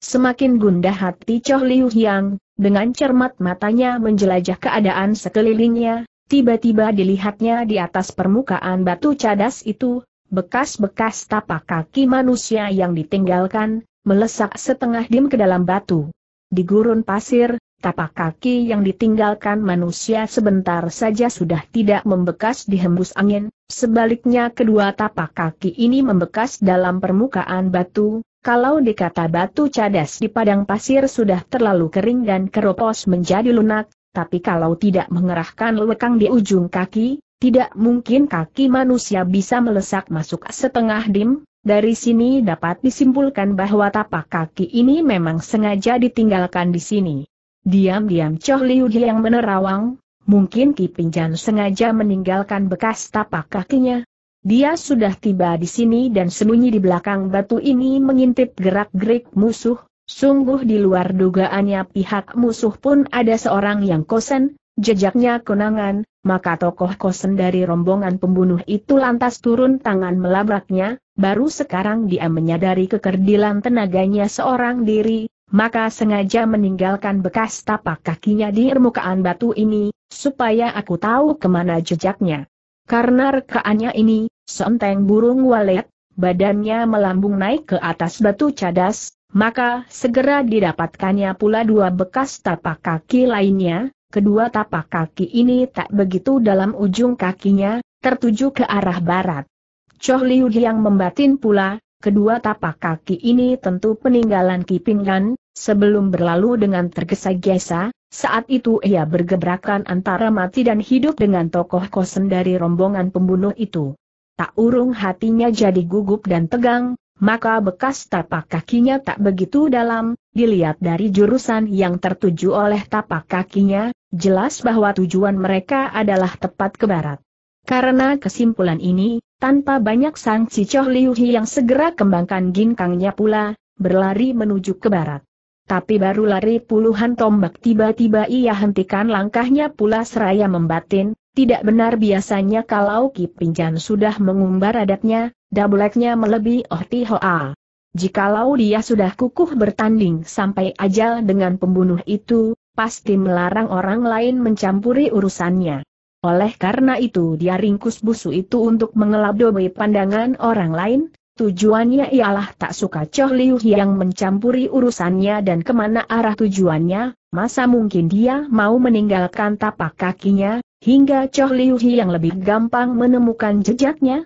Semakin gundah hati Chu Liu-hsiang, dengan cermat matanya menjelajah keadaan sekelilingnya, tiba-tiba dilihatnya di atas permukaan batu cadas itu, bekas-bekas tapak kaki manusia yang ditinggalkan, melesak setengah dim ke dalam batu. Di gurun pasir, tapak kaki yang ditinggalkan manusia sebentar saja sudah tidak membekas dihembus angin, sebaliknya kedua tapak kaki ini membekas dalam permukaan batu. Kalau dikata batu cadas di padang pasir sudah terlalu kering dan keropos menjadi lunak, tapi kalau tidak mengerahkan lekang di ujung kaki, tidak mungkin kaki manusia bisa melesak masuk setengah dim. Dari sini dapat disimpulkan bahwa tapak kaki ini memang sengaja ditinggalkan di sini. Diam-diam Chu Liu-hsiang yang menerawang, mungkin Ki Pinjan sengaja meninggalkan bekas tapak kakinya. Dia sudah tiba di sini dan sembunyi di belakang batu ini mengintip gerak-gerik musuh, sungguh di luar dugaannya pihak musuh pun ada seorang yang kosen, jejaknya konangan, maka tokoh kosen dari rombongan pembunuh itu lantas turun tangan melabraknya, baru sekarang dia menyadari kekerdilan tenaganya seorang diri, maka sengaja meninggalkan bekas tapak kakinya di permukaan batu ini, supaya aku tahu kemana jejaknya. Karena rekaannya ini, seenteng burung walet, badannya melambung naik ke atas batu cadas, maka segera didapatkannya pula dua bekas tapak kaki lainnya. Kedua tapak kaki ini tak begitu dalam, ujung kakinya tertuju ke arah barat. Chu Liu-hsiang membatin pula, kedua tapak kaki ini tentu peninggalan Ki Pinjan. Sebelum berlalu dengan tergesa-gesa, saat itu ia bergebrakan antara mati dan hidup dengan tokoh kosen dari rombongan pembunuh itu. Tak urung hatinya jadi gugup dan tegang, maka bekas tapak kakinya tak begitu dalam, dilihat dari jurusan yang tertuju oleh tapak kakinya, jelas bahwa tujuan mereka adalah tepat ke barat. Karena kesimpulan ini, tanpa banyak sangsi Chu Liu-hsiang segera kembangkan ginkangnya pula, berlari menuju ke barat. Tapi baru lari puluhan tombak tiba-tiba ia hentikan langkahnya pula seraya membatin, tidak benar biasanya kalau Ki Pinjan sudah mengumbar adatnya, dabuleknya melebihi Oh Ti Hoa. Jikalau dia sudah kukuh bertanding sampai ajal dengan pembunuh itu, pasti melarang orang lain mencampuri urusannya. Oleh karena itu dia ringkus busu itu untuk mengelabui pandangan orang lain, tujuannya ialah tak suka Chu Liu-hsiang mencampuri urusannya dan kemana arah tujuannya, masa mungkin dia mau meninggalkan tapak kakinya, hingga Chu Liu-hsiang lebih gampang menemukan jejaknya?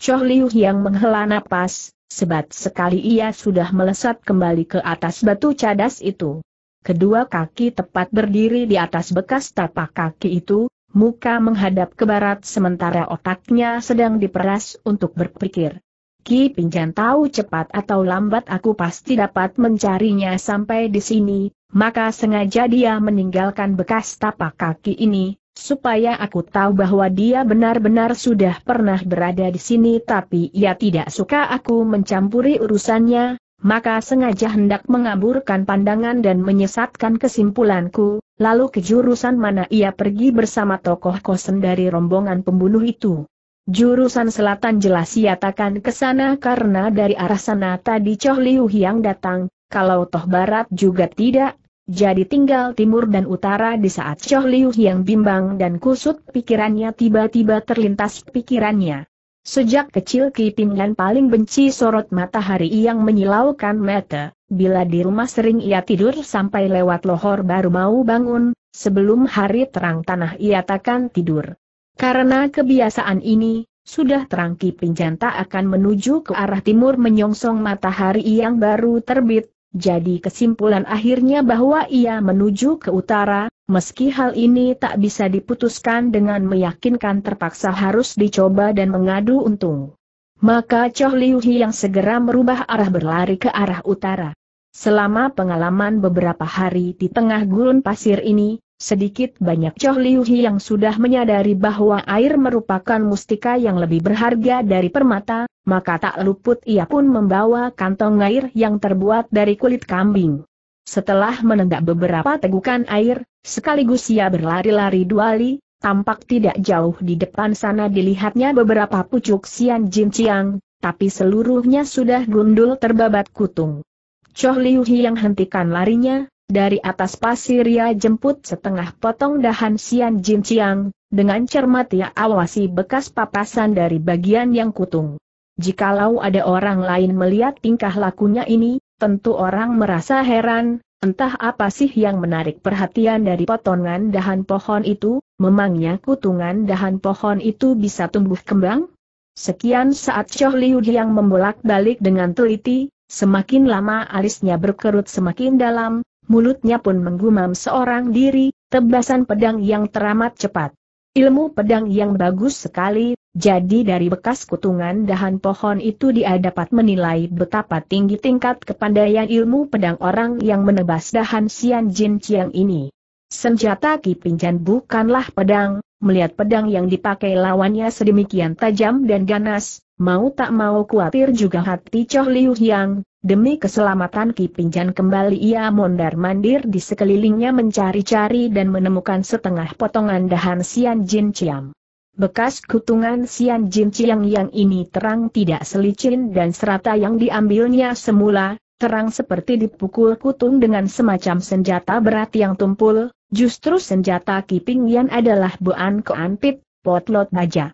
Chu Liu-hsiang menghela napas, sebat sekali ia sudah melesat kembali ke atas batu cadas itu. Kedua kaki tepat berdiri di atas bekas tapak kaki itu, muka menghadap ke barat sementara otaknya sedang diperas untuk berpikir. Ki Pinjan tahu cepat atau lambat aku pasti dapat mencarinya sampai di sini, maka sengaja dia meninggalkan bekas tapak kaki ini, supaya aku tahu bahwa dia benar-benar sudah pernah berada di sini tapi ia tidak suka aku mencampuri urusannya, maka sengaja hendak mengaburkan pandangan dan menyesatkan kesimpulanku, lalu ke jurusan mana ia pergi bersama tokoh kosen dari rombongan pembunuh itu. Jurusan selatan jelas ia takkan ke sana karena dari arah sana tadi Chu Liu-hsiang datang, kalau toh barat juga tidak. Jadi tinggal timur dan utara. Di saat Chu Liu-hsiang bimbang dan kusut pikirannya, tiba-tiba terlintas pikirannya. Sejak kecil Ki Pinjan paling benci sorot matahari yang menyilaukan mata. Bila di rumah sering ia tidur sampai lewat lohor baru mau bangun, sebelum hari terang tanah ia takkan tidur. Karena kebiasaan ini, sudah terang Ki Pinjan tak akan menuju ke arah timur menyongsong matahari yang baru terbit. Jadi kesimpulan akhirnya bahwa ia menuju ke utara, meski hal ini tak bisa diputuskan dengan meyakinkan, terpaksa harus dicoba dan mengadu untung. Maka Chu Liu-hsiang segera merubah arah berlari ke arah utara. Selama pengalaman beberapa hari di tengah gurun pasir ini, sedikit banyak Chu Liu-hsiang sudah menyadari bahwa air merupakan mustika yang lebih berharga dari permata, maka tak luput ia pun membawa kantong air yang terbuat dari kulit kambing. Setelah menenggak beberapa tegukan air, sekaligus ia berlari-lari dua li, tampak tidak jauh di depan sana dilihatnya beberapa pucuk Sian Jin Ciang, tapi seluruhnya sudah gundul terbabat kutung. Chu Liu-hsiang hentikan larinya, dari atas pasir ia jemput setengah potong dahan Sian Jin Ciang, dengan cermat ia awasi bekas papasan dari bagian yang kutung. Jikalau ada orang lain melihat tingkah lakunya ini, tentu orang merasa heran, entah apa sih yang menarik perhatian dari potongan dahan pohon itu, memangnya kutungan dahan pohon itu bisa tumbuh kembang? Sekian saat Chu Liu-hsiang membolak-balik dengan teliti, semakin lama alisnya berkerut semakin dalam, mulutnya pun menggumam seorang diri, tebasan pedang yang teramat cepat. Ilmu pedang yang bagus sekali, jadi dari bekas kutungan dahan pohon itu dia dapat menilai betapa tinggi tingkat kepandaian ilmu pedang orang yang menebas dahan Sian Jin Ciang ini. Senjata Ki Pinjan bukanlah pedang, melihat pedang yang dipakai lawannya sedemikian tajam dan ganas, mau tak mau khawatir juga hati Chu Liu-hsiang. Demi keselamatan Ki Pinjan kembali ia mondar-mandir di sekelilingnya mencari-cari dan menemukan setengah potongan dahan Sian Jin Ciang. Bekas kutungan Sian Jin Ciang yang ini terang tidak selicin dan serata yang diambilnya semula, terang seperti dipukul kutung dengan semacam senjata berat yang tumpul, justru senjata Ki Pinjan adalah buan keanpit, potlot baja.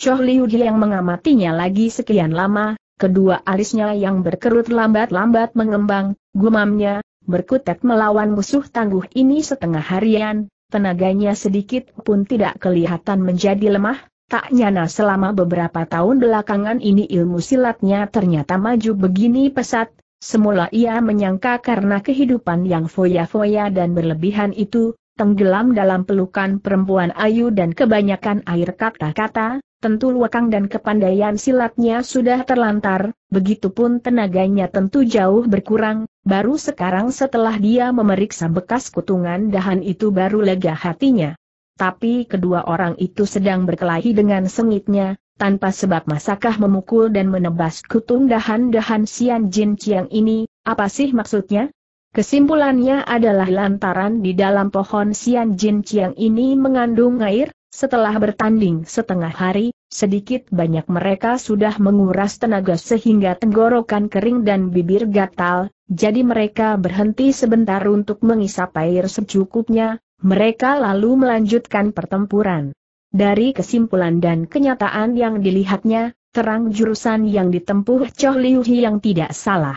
Chu Liu-hsiang mengamatinya lagi sekian lama, Kedua alisnya yang berkerut lambat-lambat mengembang, gumamnya, berkutat melawan musuh tangguh ini setengah harian, tenaganya sedikit pun tidak kelihatan menjadi lemah, tak nyana selama beberapa tahun belakangan ini ilmu silatnya ternyata maju begini pesat. Semula ia menyangka karena kehidupan yang foya-foya dan berlebihan itu, tenggelam dalam pelukan perempuan ayu dan kebanyakan air kata-kata, tentu luakang dan kepandaian silatnya sudah terlantar, begitupun tenaganya tentu jauh berkurang, baru sekarang setelah dia memeriksa bekas kutungan dahan itu baru lega hatinya. Tapi kedua orang itu sedang berkelahi dengan sengitnya, tanpa sebab masakah memukul dan menebas kutung dahan-dahan Sian Jin Ciang ini, apa sih maksudnya? Kesimpulannya adalah lantaran di dalam pohon Sian Jin Ciang ini mengandung air, setelah bertanding setengah hari, sedikit banyak mereka sudah menguras tenaga sehingga tenggorokan kering dan bibir gatal, jadi mereka berhenti sebentar untuk mengisap air secukupnya, mereka lalu melanjutkan pertempuran. Dari kesimpulan dan kenyataan yang dilihatnya, terang jurusan yang ditempuh Chu Liu-hsiang tidak salah.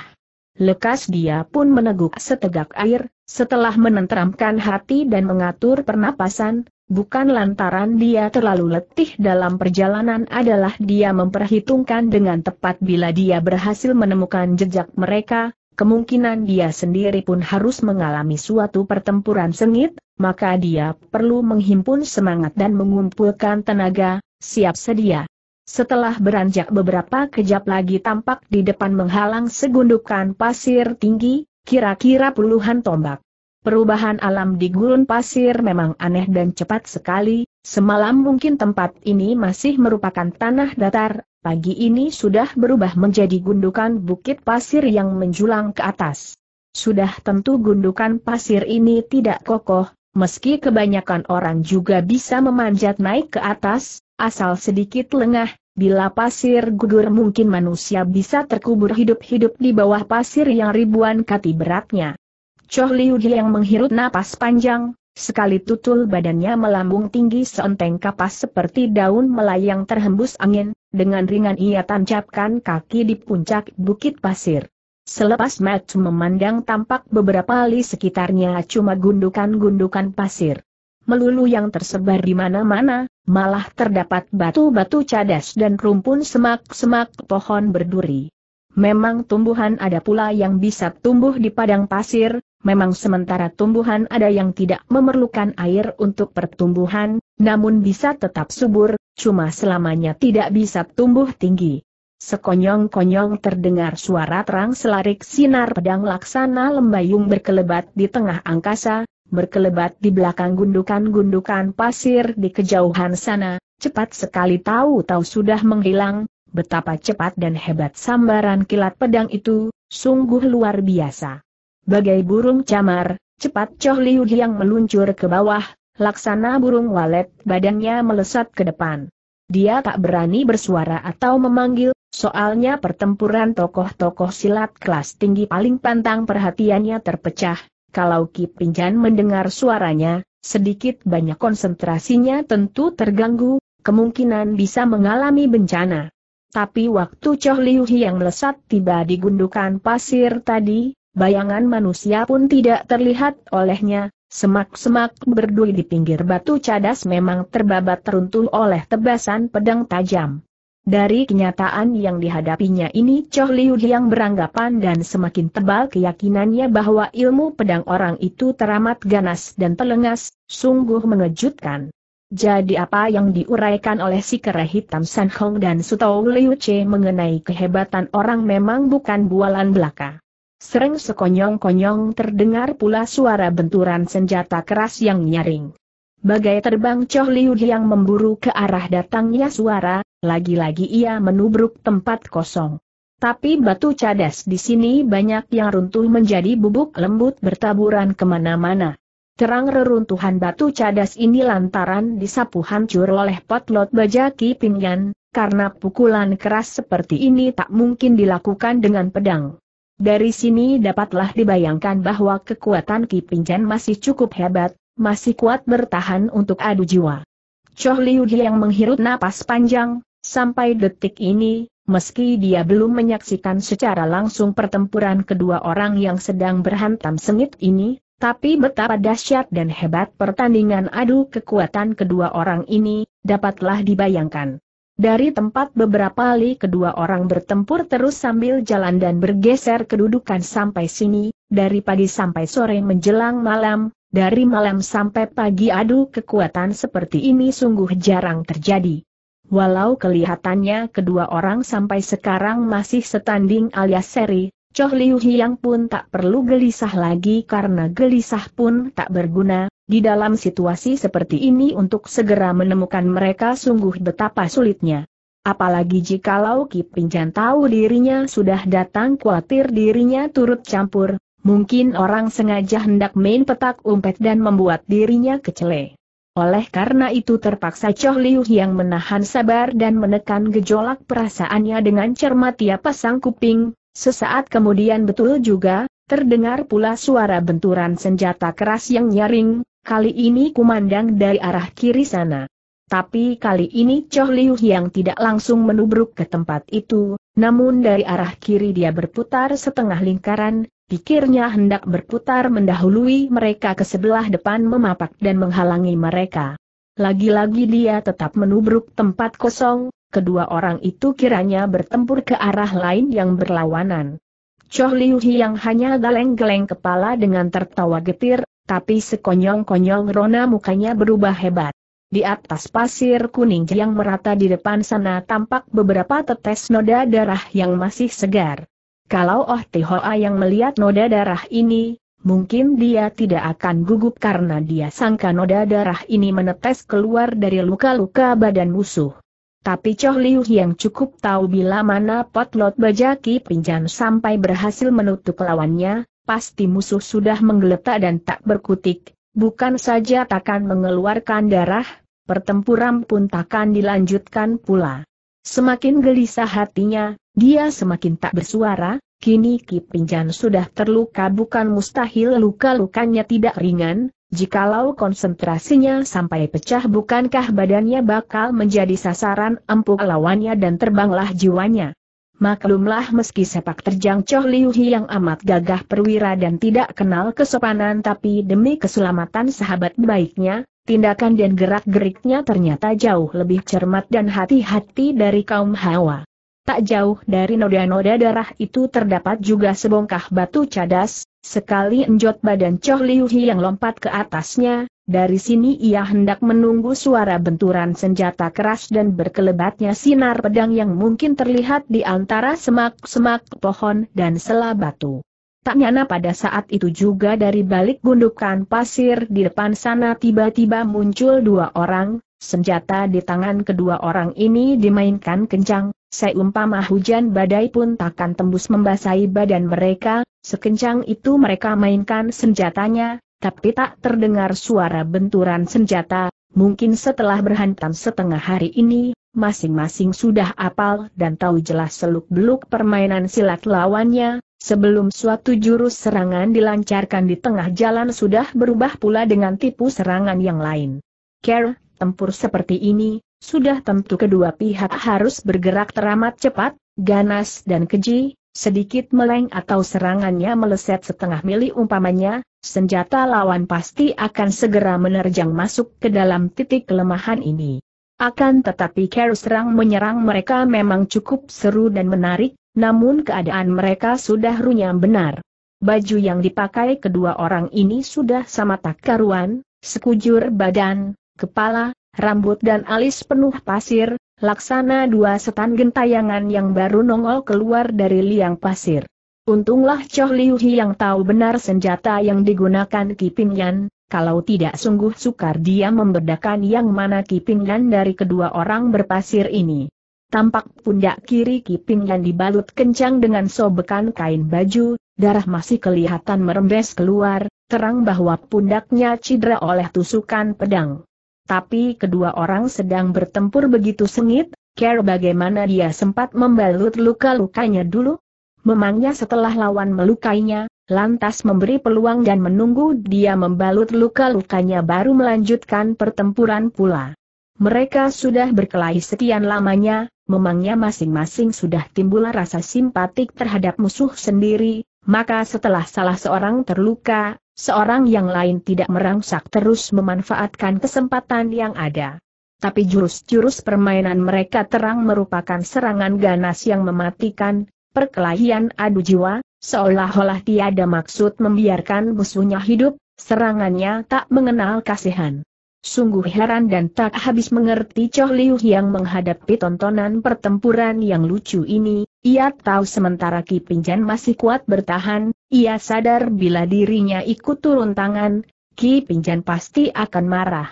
Lekas dia pun meneguk setegak air, setelah menenteramkan hati dan mengatur pernapasan, bukan lantaran dia terlalu letih dalam perjalanan adalah dia memperhitungkan dengan tepat bila dia berhasil menemukan jejak mereka, kemungkinan dia sendiri pun harus mengalami suatu pertempuran sengit, maka dia perlu menghimpun semangat dan mengumpulkan tenaga, siap sedia. Setelah beranjak beberapa kejap lagi tampak di depan menghalang segundukan pasir tinggi, kira-kira puluhan tombak. Perubahan alam di gurun pasir memang aneh dan cepat sekali, semalam mungkin tempat ini masih merupakan tanah datar. Pagi ini sudah berubah menjadi gundukan bukit pasir yang menjulang ke atas. Sudah tentu gundukan pasir ini tidak kokoh, meski kebanyakan orang juga bisa memanjat naik ke atas, asal sedikit lengah, bila pasir gugur mungkin manusia bisa terkubur hidup-hidup di bawah pasir yang ribuan kati beratnya. Chu Liu-hsiang menghirup napas panjang, sekali tutul badannya melambung tinggi seenteng kapas seperti daun melayang terhembus angin. Dengan ringan ia tancapkan kaki di puncak bukit pasir. Selepas mata memandang tampak beberapa kali sekitarnya cuma gundukan-gundukan pasir. Melulu yang tersebar di mana-mana, malah terdapat batu-batu cadas dan rumpun semak-semak pohon berduri. Memang tumbuhan ada pula yang bisa tumbuh di padang pasir, memang sementara tumbuhan ada yang tidak memerlukan air untuk pertumbuhan, namun bisa tetap subur. Cuma selamanya tidak bisa tumbuh tinggi. Sekonyong-konyong terdengar suara terang selarik sinar pedang laksana lembayung berkelebat di tengah angkasa, berkelebat di belakang gundukan-gundukan pasir di kejauhan sana, cepat sekali tahu-tahu sudah menghilang, betapa cepat dan hebat sambaran kilat pedang itu, sungguh luar biasa. Bagai burung camar, cepat Chu Liu-hsiang meluncur ke bawah, laksana burung walet, badannya melesat ke depan. Dia tak berani bersuara atau memanggil, soalnya pertempuran tokoh-tokoh silat kelas tinggi paling pantang perhatiannya terpecah. Kalau Ki Pinjan mendengar suaranya, sedikit banyak konsentrasinya tentu terganggu, kemungkinan bisa mengalami bencana. Tapi waktu Chu Liu-hsiang melesat tiba di gundukan pasir tadi, bayangan manusia pun tidak terlihat olehnya. Semak-semak berduri di pinggir batu cadas memang terbabat teruntul oleh tebasan pedang tajam. Dari kenyataan yang dihadapinya ini Chu Liu-hsiang beranggapan dan semakin tebal keyakinannya bahwa ilmu pedang orang itu teramat ganas dan telengas, sungguh mengejutkan. Jadi apa yang diuraikan oleh si kera hitam San Hong dan Sutou Liu-che mengenai kehebatan orang memang bukan bualan belaka. Sering sekonyong-konyong terdengar pula suara benturan senjata keras yang nyaring. Bagai terbang Chu Liu-hsiang memburu ke arah datangnya suara, lagi-lagi ia menubruk tempat kosong. Tapi batu cadas di sini banyak yang runtuh menjadi bubuk lembut bertaburan kemana-mana. Terang reruntuhan batu cadas ini lantaran disapu hancur oleh potlot baja Ki Pinjan, karena pukulan keras seperti ini tak mungkin dilakukan dengan pedang. Dari sini dapatlah dibayangkan bahwa kekuatan Ki Pinjan masih cukup hebat, masih kuat bertahan untuk adu jiwa. Chu Liu-hsiang menghirup napas panjang, sampai detik ini, Meski dia belum menyaksikan secara langsung pertempuran kedua orang yang sedang berhantam sengit ini, tapi betapa dahsyat dan hebat pertandingan adu kekuatan kedua orang ini, dapatlah dibayangkan. Dari tempat beberapa li kedua orang bertempur terus sambil jalan dan bergeser kedudukan sampai sini, dari pagi sampai sore menjelang malam, dari malam sampai pagi adu kekuatan seperti ini sungguh jarang terjadi. Walau kelihatannya kedua orang sampai sekarang masih standing alias seri, Chu Liu-hsiang pun tak perlu gelisah lagi karena gelisah pun tak berguna. Di dalam situasi seperti ini untuk segera menemukan mereka sungguh betapa sulitnya. Apalagi jikalau Ki Pinjan tahu dirinya sudah datang, khawatir dirinya turut campur, mungkin orang sengaja hendak main petak umpet dan membuat dirinya kecele. Oleh karena itu terpaksa Chu Liu-hsiang menahan sabar dan menekan gejolak perasaannya dengan cermat ia pasang kuping. Sesaat kemudian betul juga, terdengar pula suara benturan senjata keras yang nyaring, kali ini kumandang dari arah kiri sana. Tapi kali ini Chu Liu-hsiang tidak langsung menubruk ke tempat itu, namun dari arah kiri dia berputar setengah lingkaran. Pikirnya hendak berputar mendahului mereka ke sebelah depan memapak dan menghalangi mereka. Lagi-lagi dia tetap menubruk tempat kosong, kedua orang itu kiranya bertempur ke arah lain yang berlawanan. Chu Liu-hsiang hanya geleng-geleng kepala dengan tertawa getir, tapi sekonyong-konyong rona mukanya berubah hebat. Di atas pasir kuning yang merata di depan sana tampak beberapa tetes noda darah yang masih segar. Kalau Oh Ti Hoa yang melihat noda darah ini, mungkin dia tidak akan gugup karena dia sangka noda darah ini menetes keluar dari luka-luka badan musuh. Tapi Chu Liu-hsiang cukup tahu bila mana potlot baja Ki Pinjan sampai berhasil menutup lawannya, pasti musuh sudah menggeletak dan tak berkutik, bukan saja takkan mengeluarkan darah, pertempuran pun takkan dilanjutkan pula. Semakin gelisah hatinya, dia semakin tak bersuara, kini Ki Pinjan sudah terluka bukan mustahil luka-lukanya tidak ringan, jikalau konsentrasinya sampai pecah bukankah badannya bakal menjadi sasaran empuk lawannya dan terbanglah jiwanya. Maklumlah meski sepak terjang Chu Liu-hsiang amat gagah perwira dan tidak kenal kesopanan tapi demi keselamatan sahabat baiknya, tindakan dan gerak-geriknya ternyata jauh lebih cermat dan hati-hati dari kaum Hawa. Tak jauh dari noda-noda darah itu terdapat juga sebongkah batu cadas, sekali enjot badan Chu Liu-hsiang lompat ke atasnya, dari sini ia hendak menunggu suara benturan senjata keras dan berkelebatnya sinar pedang yang mungkin terlihat di antara semak-semak pohon dan sela batu. Tak nyana pada saat itu juga dari balik gundukan pasir di depan sana tiba-tiba muncul dua orang, senjata di tangan kedua orang ini dimainkan kencang. Seumpama hujan badai pun takkan tembus membasahi badan mereka, sekencang itu mereka mainkan senjatanya, tapi tak terdengar suara benturan senjata, mungkin setelah berhantam setengah hari ini, masing-masing sudah apal dan tahu jelas seluk-beluk permainan silat lawannya, sebelum suatu jurus serangan dilancarkan di tengah jalan sudah berubah pula dengan tipu serangan yang lain. Care, tempur seperti ini, sudah tentu kedua pihak harus bergerak teramat cepat, ganas dan keji, sedikit meleng atau serangannya meleset setengah mili umpamanya, senjata lawan pasti akan segera menerjang masuk ke dalam titik kelemahan ini. Akan tetapi cara serang menyerang mereka memang cukup seru dan menarik, namun keadaan mereka sudah runyam benar. Baju yang dipakai kedua orang ini sudah sama tak karuan, sekujur badan, kepala, rambut dan alis penuh pasir, laksana dua setan gentayangan yang baru nongol keluar dari liang pasir. Untunglah Chu Liu-hsiang tahu benar senjata yang digunakan Ki Pinjan, kalau tidak sungguh sukar dia membedakan yang mana Ki Pinjan dari kedua orang berpasir ini. Tampak pundak kiri Ki Pinjan dibalut kencang dengan sobekan kain baju, darah masih kelihatan merembes keluar, terang bahwa pundaknya cedera oleh tusukan pedang. Tapi kedua orang sedang bertempur begitu sengit, kira bagaimana dia sempat membalut luka-lukanya dulu? Memangnya setelah lawan melukainya, lantas memberi peluang dan menunggu dia membalut luka-lukanya baru melanjutkan pertempuran pula. Mereka sudah berkelahi sekian lamanya, memangnya masing-masing sudah timbul rasa simpatik terhadap musuh sendiri, maka setelah salah seorang terluka, seorang yang lain tidak merangsak terus memanfaatkan kesempatan yang ada. Tapi jurus-jurus permainan mereka terang merupakan serangan ganas yang mematikan, perkelahian adu jiwa, seolah-olah tiada maksud membiarkan musuhnya hidup, serangannya tak mengenal kasihan. Sungguh heran dan tak habis mengerti Chu Liu-hsiang menghadapi tontonan pertempuran yang lucu ini. Ia tahu sementara Ki Pinjan masih kuat bertahan, ia sadar bila dirinya ikut turun tangan, Ki Pinjan pasti akan marah.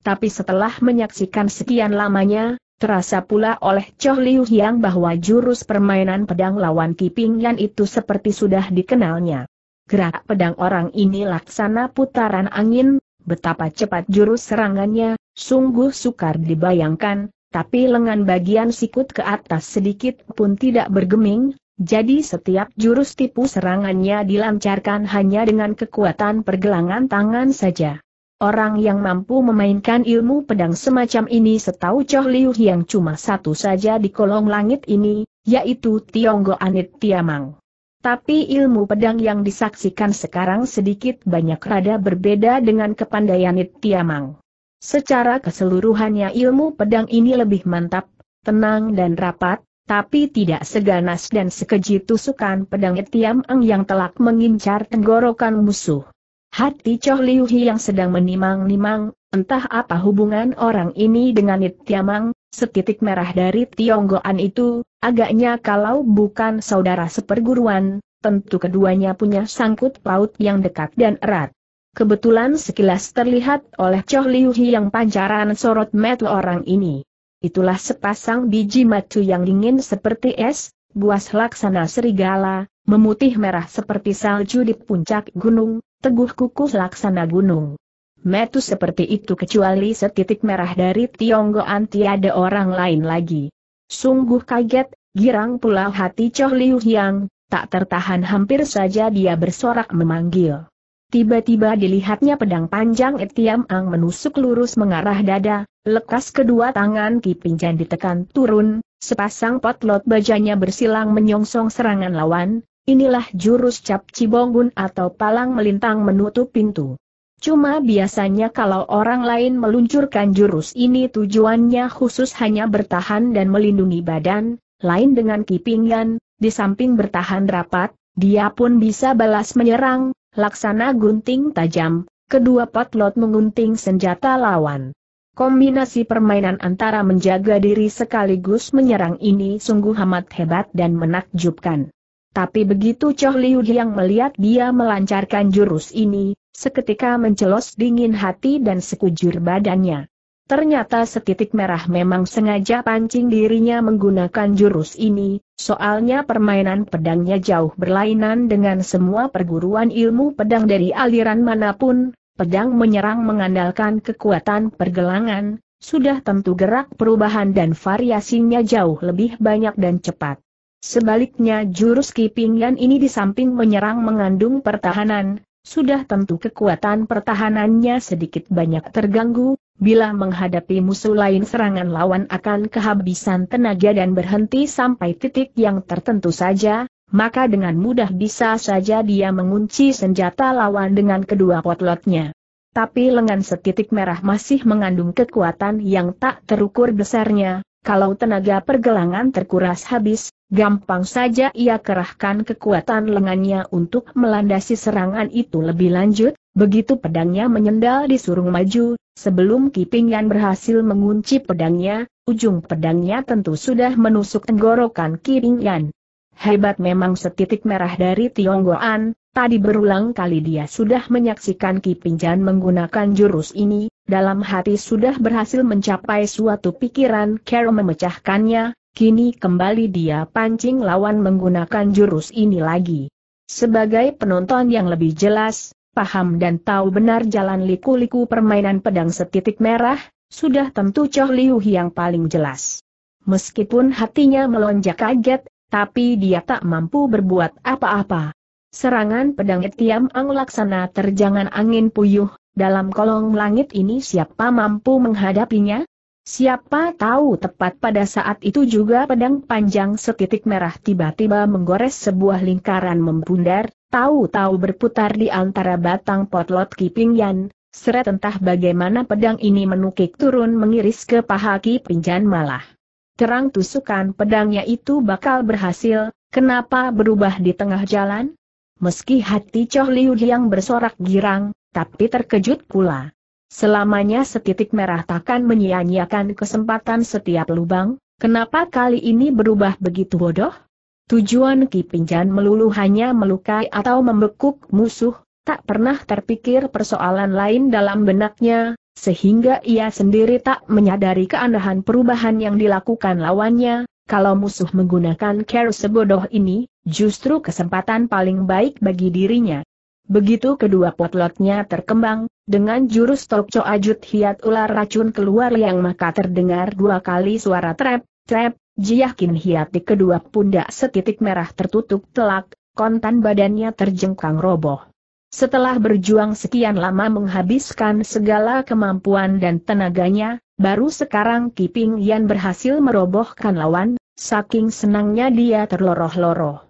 Tapi setelah menyaksikan sekian lamanya, terasa pula oleh Chu Liu-hsiang bahwa jurus permainan pedang lawan Ki Pinjan itu seperti sudah dikenalnya. Gerak pedang orang ini laksana putaran angin. Betapa cepat jurus serangannya, sungguh sukar dibayangkan, tapi lengan bagian sikut ke atas sedikit pun tidak bergeming, jadi setiap jurus tipu serangannya dilancarkan hanya dengan kekuatan pergelangan tangan saja. Orang yang mampu memainkan ilmu pedang semacam ini setahu Chu Liu-hsiang cuma satu saja di kolong langit ini, yaitu Tionggoan Etiam Ang. Tapi ilmu pedang yang disaksikan sekarang sedikit banyak rada berbeda dengan kepandaian Etiam Ang. Secara keseluruhannya ilmu pedang ini lebih mantap, tenang dan rapat, tapi tidak seganas dan sekeji tusukan pedang Etiam Ang yang telak mengincar tenggorokan musuh. Hati Chu Liu-hsiang yang sedang menimang-nimang, entah apa hubungan orang ini dengan Etiam Ang, setitik merah dari Tionggoan itu, agaknya kalau bukan saudara seperguruan, tentu keduanya punya sangkut paut yang dekat dan erat. Kebetulan sekilas terlihat oleh Chu Liu-hsiang yang pancaran sorot mata orang ini. Itulah sepasang biji mata yang dingin seperti es, buas laksana serigala, memutih merah seperti salju di puncak gunung, teguh kukuh laksana gunung. Metu seperti itu kecuali setitik merah dari Tionggoan tiada orang lain lagi. Sungguh kaget, girang pula hati Chu Liu-hsiang, tak tertahan hampir saja dia bersorak memanggil. Tiba-tiba dilihatnya pedang panjang Etiam Ang menusuk lurus mengarah dada, lekas kedua tangan Ki Pinjan ditekan turun, sepasang potlot bajanya bersilang menyongsong serangan lawan, inilah jurus cap cibonggun atau palang melintang menutup pintu. Cuma biasanya kalau orang lain meluncurkan jurus ini tujuannya khusus hanya bertahan dan melindungi badan, lain dengan Ki Pinjan, di samping bertahan rapat, dia pun bisa balas menyerang, laksana gunting tajam, kedua potlot menggunting senjata lawan. Kombinasi permainan antara menjaga diri sekaligus menyerang ini sungguh amat hebat dan menakjubkan. Tapi begitu Chu Liu-hsiang melihat dia melancarkan jurus ini, seketika mencelos dingin hati dan sekujur badannya. Ternyata setitik merah memang sengaja pancing dirinya menggunakan jurus ini, soalnya permainan pedangnya jauh berlainan dengan semua perguruan ilmu pedang dari aliran manapun, pedang menyerang mengandalkan kekuatan pergelangan, sudah tentu gerak perubahan dan variasinya jauh lebih banyak dan cepat. Sebaliknya jurus Ki Pinjan ini di samping menyerang mengandung pertahanan, sudah tentu kekuatan pertahanannya sedikit banyak terganggu, bila menghadapi musuh lain serangan lawan akan kehabisan tenaga dan berhenti sampai titik yang tertentu saja, maka dengan mudah bisa saja dia mengunci senjata lawan dengan kedua potlotnya. Tapi lengan setitik merah masih mengandung kekuatan yang tak terukur besarnya, kalau tenaga pergelangan terkuras habis, gampang saja ia kerahkan kekuatan lengannya untuk melandasi serangan itu lebih lanjut, begitu pedangnya menyendal disuruh maju, sebelum Ki Pinjan berhasil mengunci pedangnya, ujung pedangnya tentu sudah menusuk tenggorokan Ki Pinjan. Hebat memang setitik merah dari Tionggoan, tadi berulang kali dia sudah menyaksikan Ki Pinjan menggunakan jurus ini, dalam hati sudah berhasil mencapai suatu pikiran cara memecahkannya. Kini kembali dia pancing lawan menggunakan jurus ini lagi. Sebagai penonton yang lebih jelas, paham dan tahu benar jalan liku-liku permainan pedang setitik merah, sudah tentu Chu Liu-hsiang paling jelas. Meskipun hatinya melonjak kaget, tapi dia tak mampu berbuat apa-apa. Serangan pedang Etiam Ang laksana terjangan angin puyuh, dalam kolong langit ini siapa mampu menghadapinya? Siapa tahu tepat pada saat itu juga pedang panjang setitik merah tiba-tiba menggores sebuah lingkaran membundar, tahu-tahu berputar di antara batang potlot Ki Pinjan. Seret entah bagaimana pedang ini menukik turun mengiris ke paha Ki Pinjan malah. Terang tusukan pedangnya itu bakal berhasil, kenapa berubah di tengah jalan? Meski hati Chu Liu-hsiang bersorak girang, tapi terkejut pula. Selamanya setitik merah takkan menyia-nyiakan kesempatan setiap lubang, kenapa kali ini berubah begitu bodoh? Tujuan Ki Pinjan melulu hanya melukai atau membekuk musuh. Tak pernah terpikir persoalan lain dalam benaknya, sehingga ia sendiri tak menyadari keanehan perubahan yang dilakukan lawannya. Kalau musuh menggunakan cara sebodoh ini, justru kesempatan paling baik bagi dirinya. Begitu kedua potlotnya terkembang, dengan jurus tokco ajut hiat ular racun keluar yang maka terdengar dua kali suara trep, trep, jiakin hiat di kedua pundak setitik merah tertutup telak, kontan badannya terjengkang roboh. Setelah berjuang sekian lama menghabiskan segala kemampuan dan tenaganya, baru sekarang Ki Pinjan berhasil merobohkan lawan, saking senangnya dia terloroh-loroh.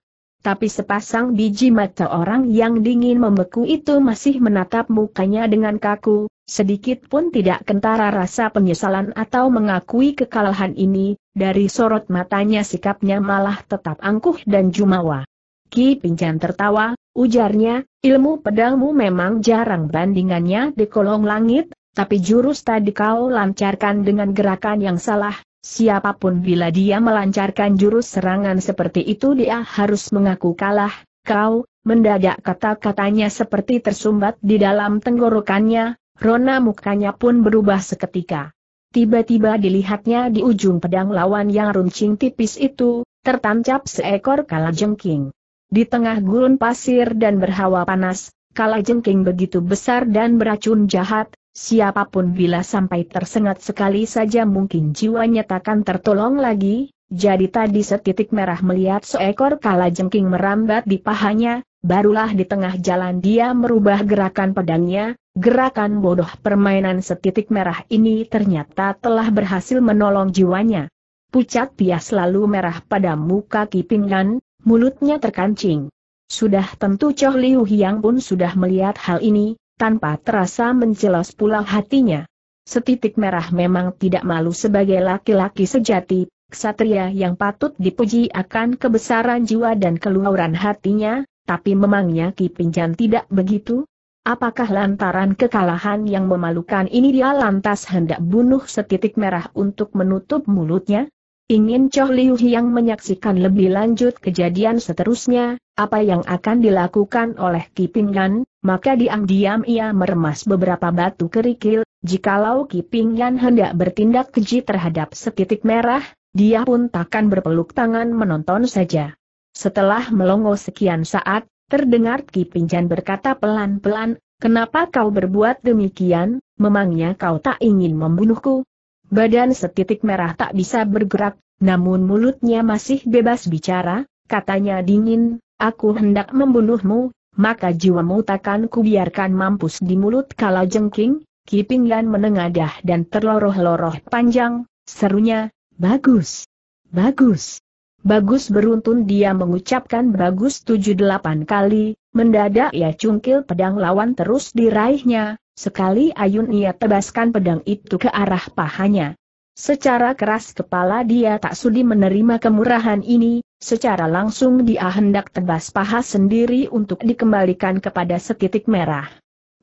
Tapi sepasang biji mata orang yang dingin membeku itu masih menatap mukanya dengan kaku, sedikit pun tidak kentara rasa penyesalan atau mengakui kekalahan ini, dari sorot matanya sikapnya malah tetap angkuh dan jumawa. Ki Pinjan tertawa, ujarnya, ilmu pedangmu memang jarang bandingannya di kolong langit, tapi jurus tadi kau lancarkan dengan gerakan yang salah, siapapun bila dia melancarkan jurus serangan seperti itu dia harus mengaku kalah. Kau, mendadak kata-katanya seperti tersumbat di dalam tenggorokannya, rona mukanya pun berubah seketika. Tiba-tiba dilihatnya di ujung pedang lawan yang runcing tipis itu, tertancap seekor kalajengking. Di tengah gurun pasir dan berhawa panas, kalajengking begitu besar dan beracun jahat, siapapun bila sampai tersengat sekali saja mungkin jiwanya takkan tertolong lagi. Jadi tadi setitik merah melihat seekor kalajengking merambat di pahanya, barulah di tengah jalan dia merubah gerakan pedangnya. Gerakan bodoh permainan setitik merah ini ternyata telah berhasil menolong jiwanya. Pucat pias lalu merah pada muka Ki Pinjan. Mulutnya terkancing. Sudah tentu Chu Liu-hsiang pun sudah melihat hal ini, tanpa terasa mencelos pula hatinya. Setitik merah memang tidak malu sebagai laki-laki sejati, ksatria yang patut dipuji akan kebesaran jiwa dan keluhuran hatinya, tapi memangnya Ki Pinjan tidak begitu? Apakah lantaran kekalahan yang memalukan ini dia lantas hendak bunuh setitik merah untuk menutup mulutnya? Ingin Chu Liu-hsiang menyaksikan lebih lanjut kejadian seterusnya, apa yang akan dilakukan oleh Ki Pinjan, maka diam-diam ia meremas beberapa batu kerikil. Jikalau Ki Pinjan hendak bertindak keji terhadap setitik merah, dia pun takkan berpeluk tangan menonton saja. Setelah melongo sekian saat, terdengar Ki Pinjan berkata pelan-pelan, "Kenapa kau berbuat demikian? Memangnya kau tak ingin membunuhku?" Badan setitik merah tak bisa bergerak, namun mulutnya masih bebas bicara, katanya dingin, aku hendak membunuhmu, maka jiwamu takkan kubiarkan mampus di mulut kalajengking. Ki Pinjan menengadah dan terloroh-loroh panjang, serunya, bagus, bagus, bagus. Beruntun dia mengucapkan bagus 7-8 kali, mendadak ia cungkil pedang lawan terus diraihnya. Sekali ayun ia tebaskan pedang itu ke arah pahanya. Secara keras kepala dia tak sudi menerima kemurahan ini, secara langsung dia hendak tebas paha sendiri untuk dikembalikan kepada setitik merah.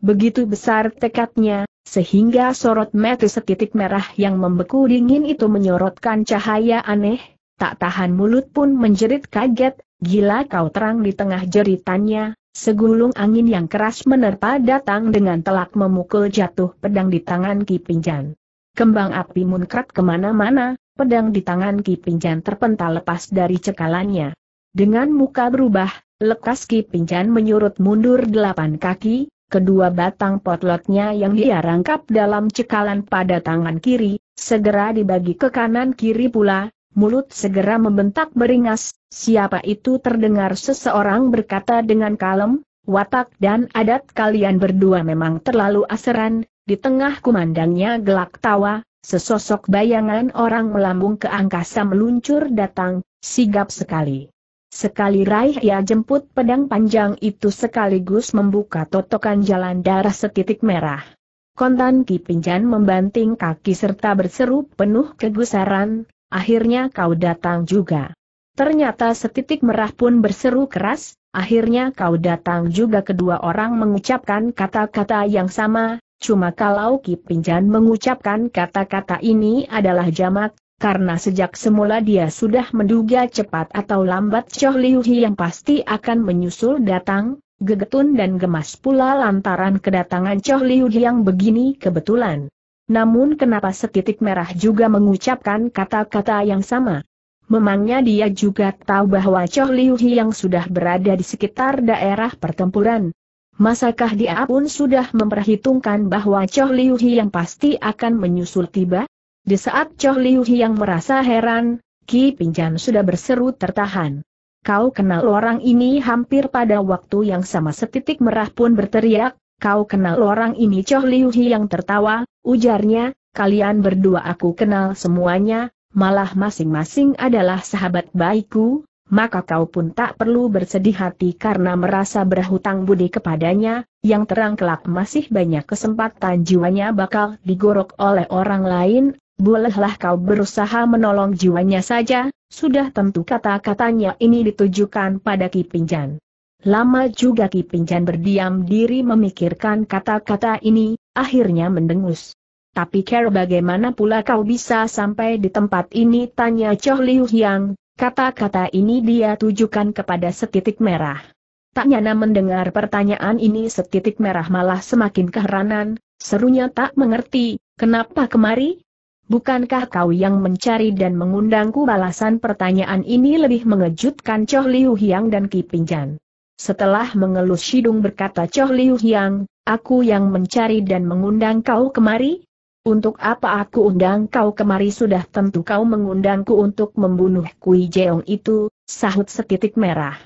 Begitu besar tekadnya, sehingga sorot mata setitik merah yang membeku dingin itu menyorotkan cahaya aneh, tak tahan mulut pun menjerit kaget, gila kau terang di tengah jeritannya. Segulung angin yang keras menerpa datang dengan telak memukul jatuh pedang di tangan Ki Pinjan. Kembang api muncrat kemana-mana, pedang di tangan Ki Pinjan terpental lepas dari cekalannya. Dengan muka berubah, lekas Ki Pinjan menyurut mundur 8 kaki, kedua batang potlotnya yang dia rangkap dalam cekalan pada tangan kiri, segera dibagi ke kanan kiri pula, mulut segera membentak beringas. Siapa itu? Terdengar seseorang berkata dengan kalem, watak dan adat kalian berdua memang terlalu aseran. Di tengah kumandangnya gelak tawa, Sesosok bayangan orang melambung ke angkasa meluncur datang, sigap sekali. Sekali raih ia jemput pedang panjang itu sekaligus membuka totokan jalan darah setitik merah. Kontan Ki Pinjan membanting kaki serta berseru penuh kegusaran, akhirnya kau datang juga. Ternyata setitik merah pun berseru keras, akhirnya kau datang juga. Kedua orang mengucapkan kata-kata yang sama. Cuma kalau Ki Pinjan mengucapkan kata-kata ini adalah jamak, karena sejak semula dia sudah menduga cepat atau lambat Chu Liu-hsiang yang pasti akan menyusul datang, gegetun dan gemas pula lantaran kedatangan Chu Liu-hsiang yang begini kebetulan. Namun kenapa setitik merah juga mengucapkan kata-kata yang sama? Memangnya dia juga tahu bahwa Chu Liu-hsiang yang sudah berada di sekitar daerah pertempuran? Masakah dia pun sudah memperhitungkan bahwa Chu Liu-hsiang yang pasti akan menyusul tiba? Di saat Chu Liu-hsiang yang merasa heran, Ki Pinjan sudah berseru tertahan. Kau kenal orang ini? Hampir pada waktu yang sama setitik merah pun berteriak, kau kenal orang ini? Chu Liu-hsiang yang tertawa, ujarnya, kalian berdua aku kenal semuanya, malah masing-masing adalah sahabat baikku. Maka kau pun tak perlu bersedih hati karena merasa berhutang budi kepadanya, yang terang kelak masih banyak kesempatan jiwanya bakal digorok oleh orang lain, bolehlah kau berusaha menolong jiwanya saja. Sudah tentu kata-katanya ini ditujukan pada Ki Pinjan. Lama juga Ki Pinjan berdiam diri memikirkan kata-kata ini, akhirnya mendengus. Tapi kira bagaimana pula kau bisa sampai di tempat ini? Tanya Chu Liu-hsiang. Kata-kata ini dia tujukan kepada setitik merah. Tak nyana mendengar pertanyaan ini setitik merah malah semakin keheranan, serunya tak mengerti, kenapa kemari? Bukankah kau yang mencari dan mengundangku? Balasan pertanyaan ini lebih mengejutkan Chu Liu-hsiang dan Ki Pinjan. Setelah mengelus hidung berkata Chu Liu-hsiang, aku yang mencari dan mengundang kau kemari? Untuk apa aku undang kau kemari? Sudah tentu kau mengundangku untuk membunuh Kui Jeong itu, sahut setitik merah.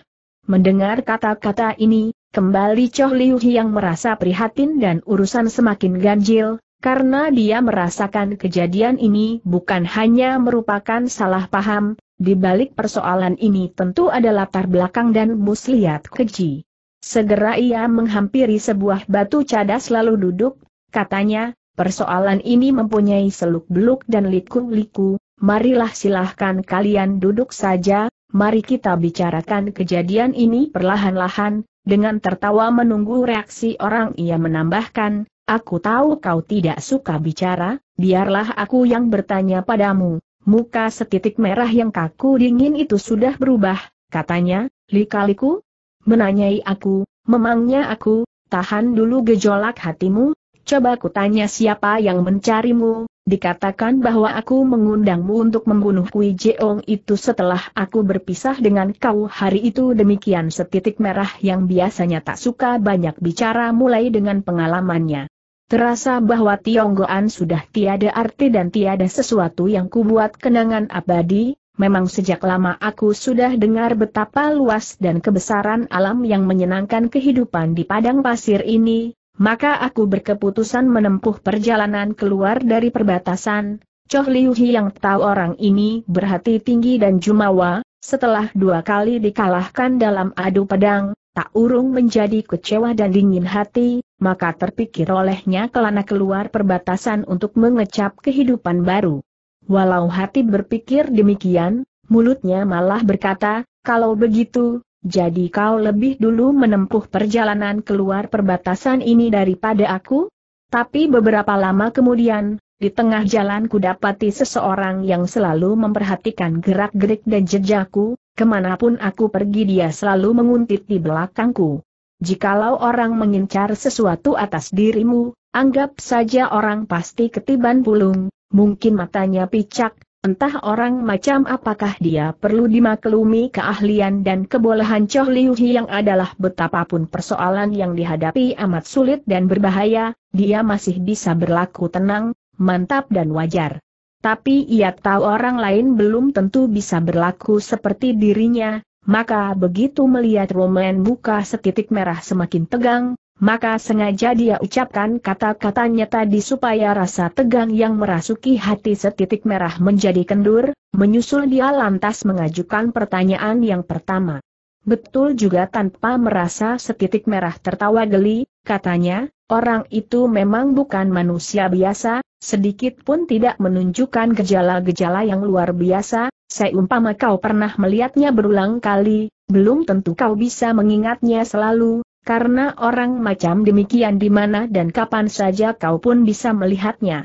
Mendengar kata-kata ini, kembali Chu Liu-hsiang merasa prihatin dan urusan semakin ganjil, karena dia merasakan kejadian ini bukan hanya merupakan salah paham, di balik persoalan ini tentu ada latar belakang dan muslihat keji. Segera ia menghampiri sebuah batu cadas lalu duduk, katanya, persoalan ini mempunyai seluk-beluk dan liku-liku, marilah silahkan kalian duduk saja, mari kita bicarakan kejadian ini perlahan-lahan. Dengan tertawa menunggu reaksi orang ia menambahkan, aku tahu kau tidak suka bicara, biarlah aku yang bertanya padamu. Muka setitik merah yang kaku dingin itu sudah berubah, katanya, lika-liku? Menanyai aku, memangnya aku? Tahan dulu gejolak hatimu. Coba kutanya siapa yang mencarimu? Dikatakan bahwa aku mengundangmu untuk membunuh Kui Jeong itu setelah aku berpisah dengan kau hari itu. Demikian setitik merah yang biasanya tak suka banyak bicara mulai dengan pengalamannya. Terasa bahwa Tionggoan sudah tiada arti dan tiada sesuatu yang kubuat kenangan abadi. Memang sejak lama aku sudah dengar betapa luas dan kebesaran alam yang menyenangkan kehidupan di padang pasir ini. Maka aku berkeputusan menempuh perjalanan keluar dari perbatasan. Chu Liu-hsiang yang tahu orang ini berhati tinggi dan jumawa, setelah dua kali dikalahkan dalam adu pedang, tak urung menjadi kecewa dan dingin hati, maka terpikir olehnya kelana keluar perbatasan untuk mengecap kehidupan baru. Walau hati berpikir demikian, mulutnya malah berkata, kalau begitu, jadi kau lebih dulu menempuh perjalanan keluar perbatasan ini daripada aku? Tapi beberapa lama kemudian, di tengah jalan kudapati seseorang yang selalu memperhatikan gerak-gerik dan jejakku, kemanapun aku pergi dia selalu menguntit di belakangku. Jikalau orang mengincar sesuatu atas dirimu, anggap saja orang pasti ketiban pulung, mungkin matanya picak. Entah orang macam apakah dia perlu dimaklumi keahlian dan kebolehan Chu Liu-hsiang yang adalah betapapun persoalan yang dihadapi amat sulit dan berbahaya, dia masih bisa berlaku tenang, mantap dan wajar. Tapi ia tahu orang lain belum tentu bisa berlaku seperti dirinya, maka begitu melihat roman muka setitik merah semakin tegang, maka sengaja dia ucapkan kata-katanya tadi supaya rasa tegang yang merasuki hati Setitik Merah menjadi kendur, menyusul dia lantas mengajukan pertanyaan yang pertama. Betul juga tanpa merasa Setitik Merah tertawa geli, katanya, orang itu memang bukan manusia biasa, sedikit pun tidak menunjukkan gejala-gejala yang luar biasa, seumpama kau pernah melihatnya berulang kali, belum tentu kau bisa mengingatnya selalu. Karena orang macam demikian di mana dan kapan saja kau pun bisa melihatnya.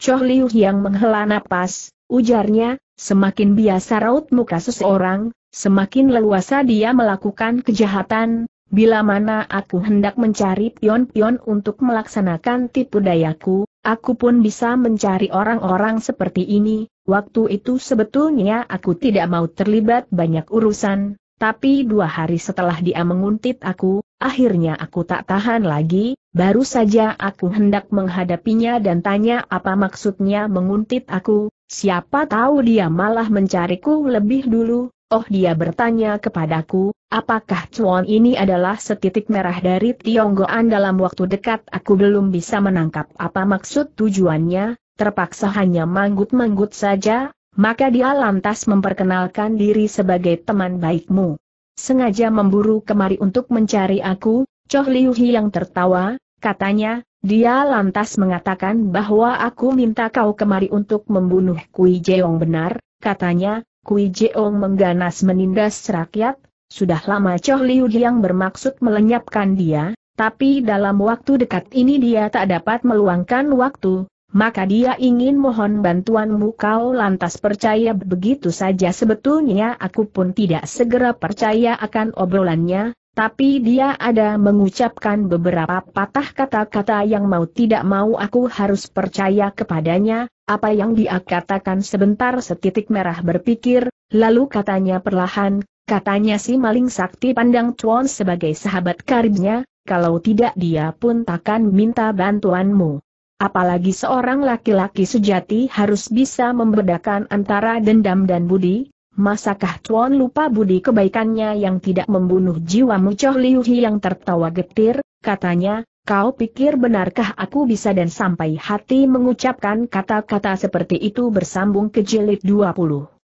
Chu Liu-hsiang menghela napas, ujarnya, semakin biasa raut muka seseorang, semakin leluasa dia melakukan kejahatan, bila mana aku hendak mencari pion-pion untuk melaksanakan tipu dayaku, aku pun bisa mencari orang-orang seperti ini, waktu itu sebetulnya aku tidak mau terlibat banyak urusan. Tapi 2 hari setelah dia menguntit aku, akhirnya aku tak tahan lagi, baru saja aku hendak menghadapinya dan tanya apa maksudnya menguntit aku, siapa tahu dia malah mencariku lebih dulu, oh dia bertanya kepadaku, apakah cuan ini adalah Setitik Merah dari Tionggoan dalam waktu dekat aku belum bisa menangkap apa maksud tujuannya, terpaksa hanya manggut-manggut saja. Maka dia lantas memperkenalkan diri sebagai teman baikmu. Sengaja memburu kemari untuk mencari aku, Chu Liu-hsiang tertawa, katanya, dia lantas mengatakan bahwa aku minta kau kemari untuk membunuh Kui Jeong benar, katanya, Kui Jeong mengganas menindas rakyat, sudah lama Chu Liu-hsiang bermaksud melenyapkan dia, tapi dalam waktu dekat ini dia tak dapat meluangkan waktu. Maka dia ingin mohon bantuanmu kau lantas percaya begitu saja sebetulnya aku pun tidak segera percaya akan obrolannya, tapi dia ada mengucapkan beberapa patah kata-kata yang mau tidak mau aku harus percaya kepadanya, apa yang dia katakan sebentar Setitik Merah berpikir, lalu katanya perlahan, katanya si maling sakti pandang cuan sebagai sahabat karibnya, kalau tidak dia pun takkan minta bantuanmu. Apalagi seorang laki-laki sejati harus bisa membedakan antara dendam dan budi, masakah Chuan lupa budi kebaikannya yang tidak membunuh jiwamu? Chu Liu-hsiang tertawa getir, katanya, kau pikir benarkah aku bisa dan sampai hati mengucapkan kata-kata seperti itu bersambung ke jilid 20.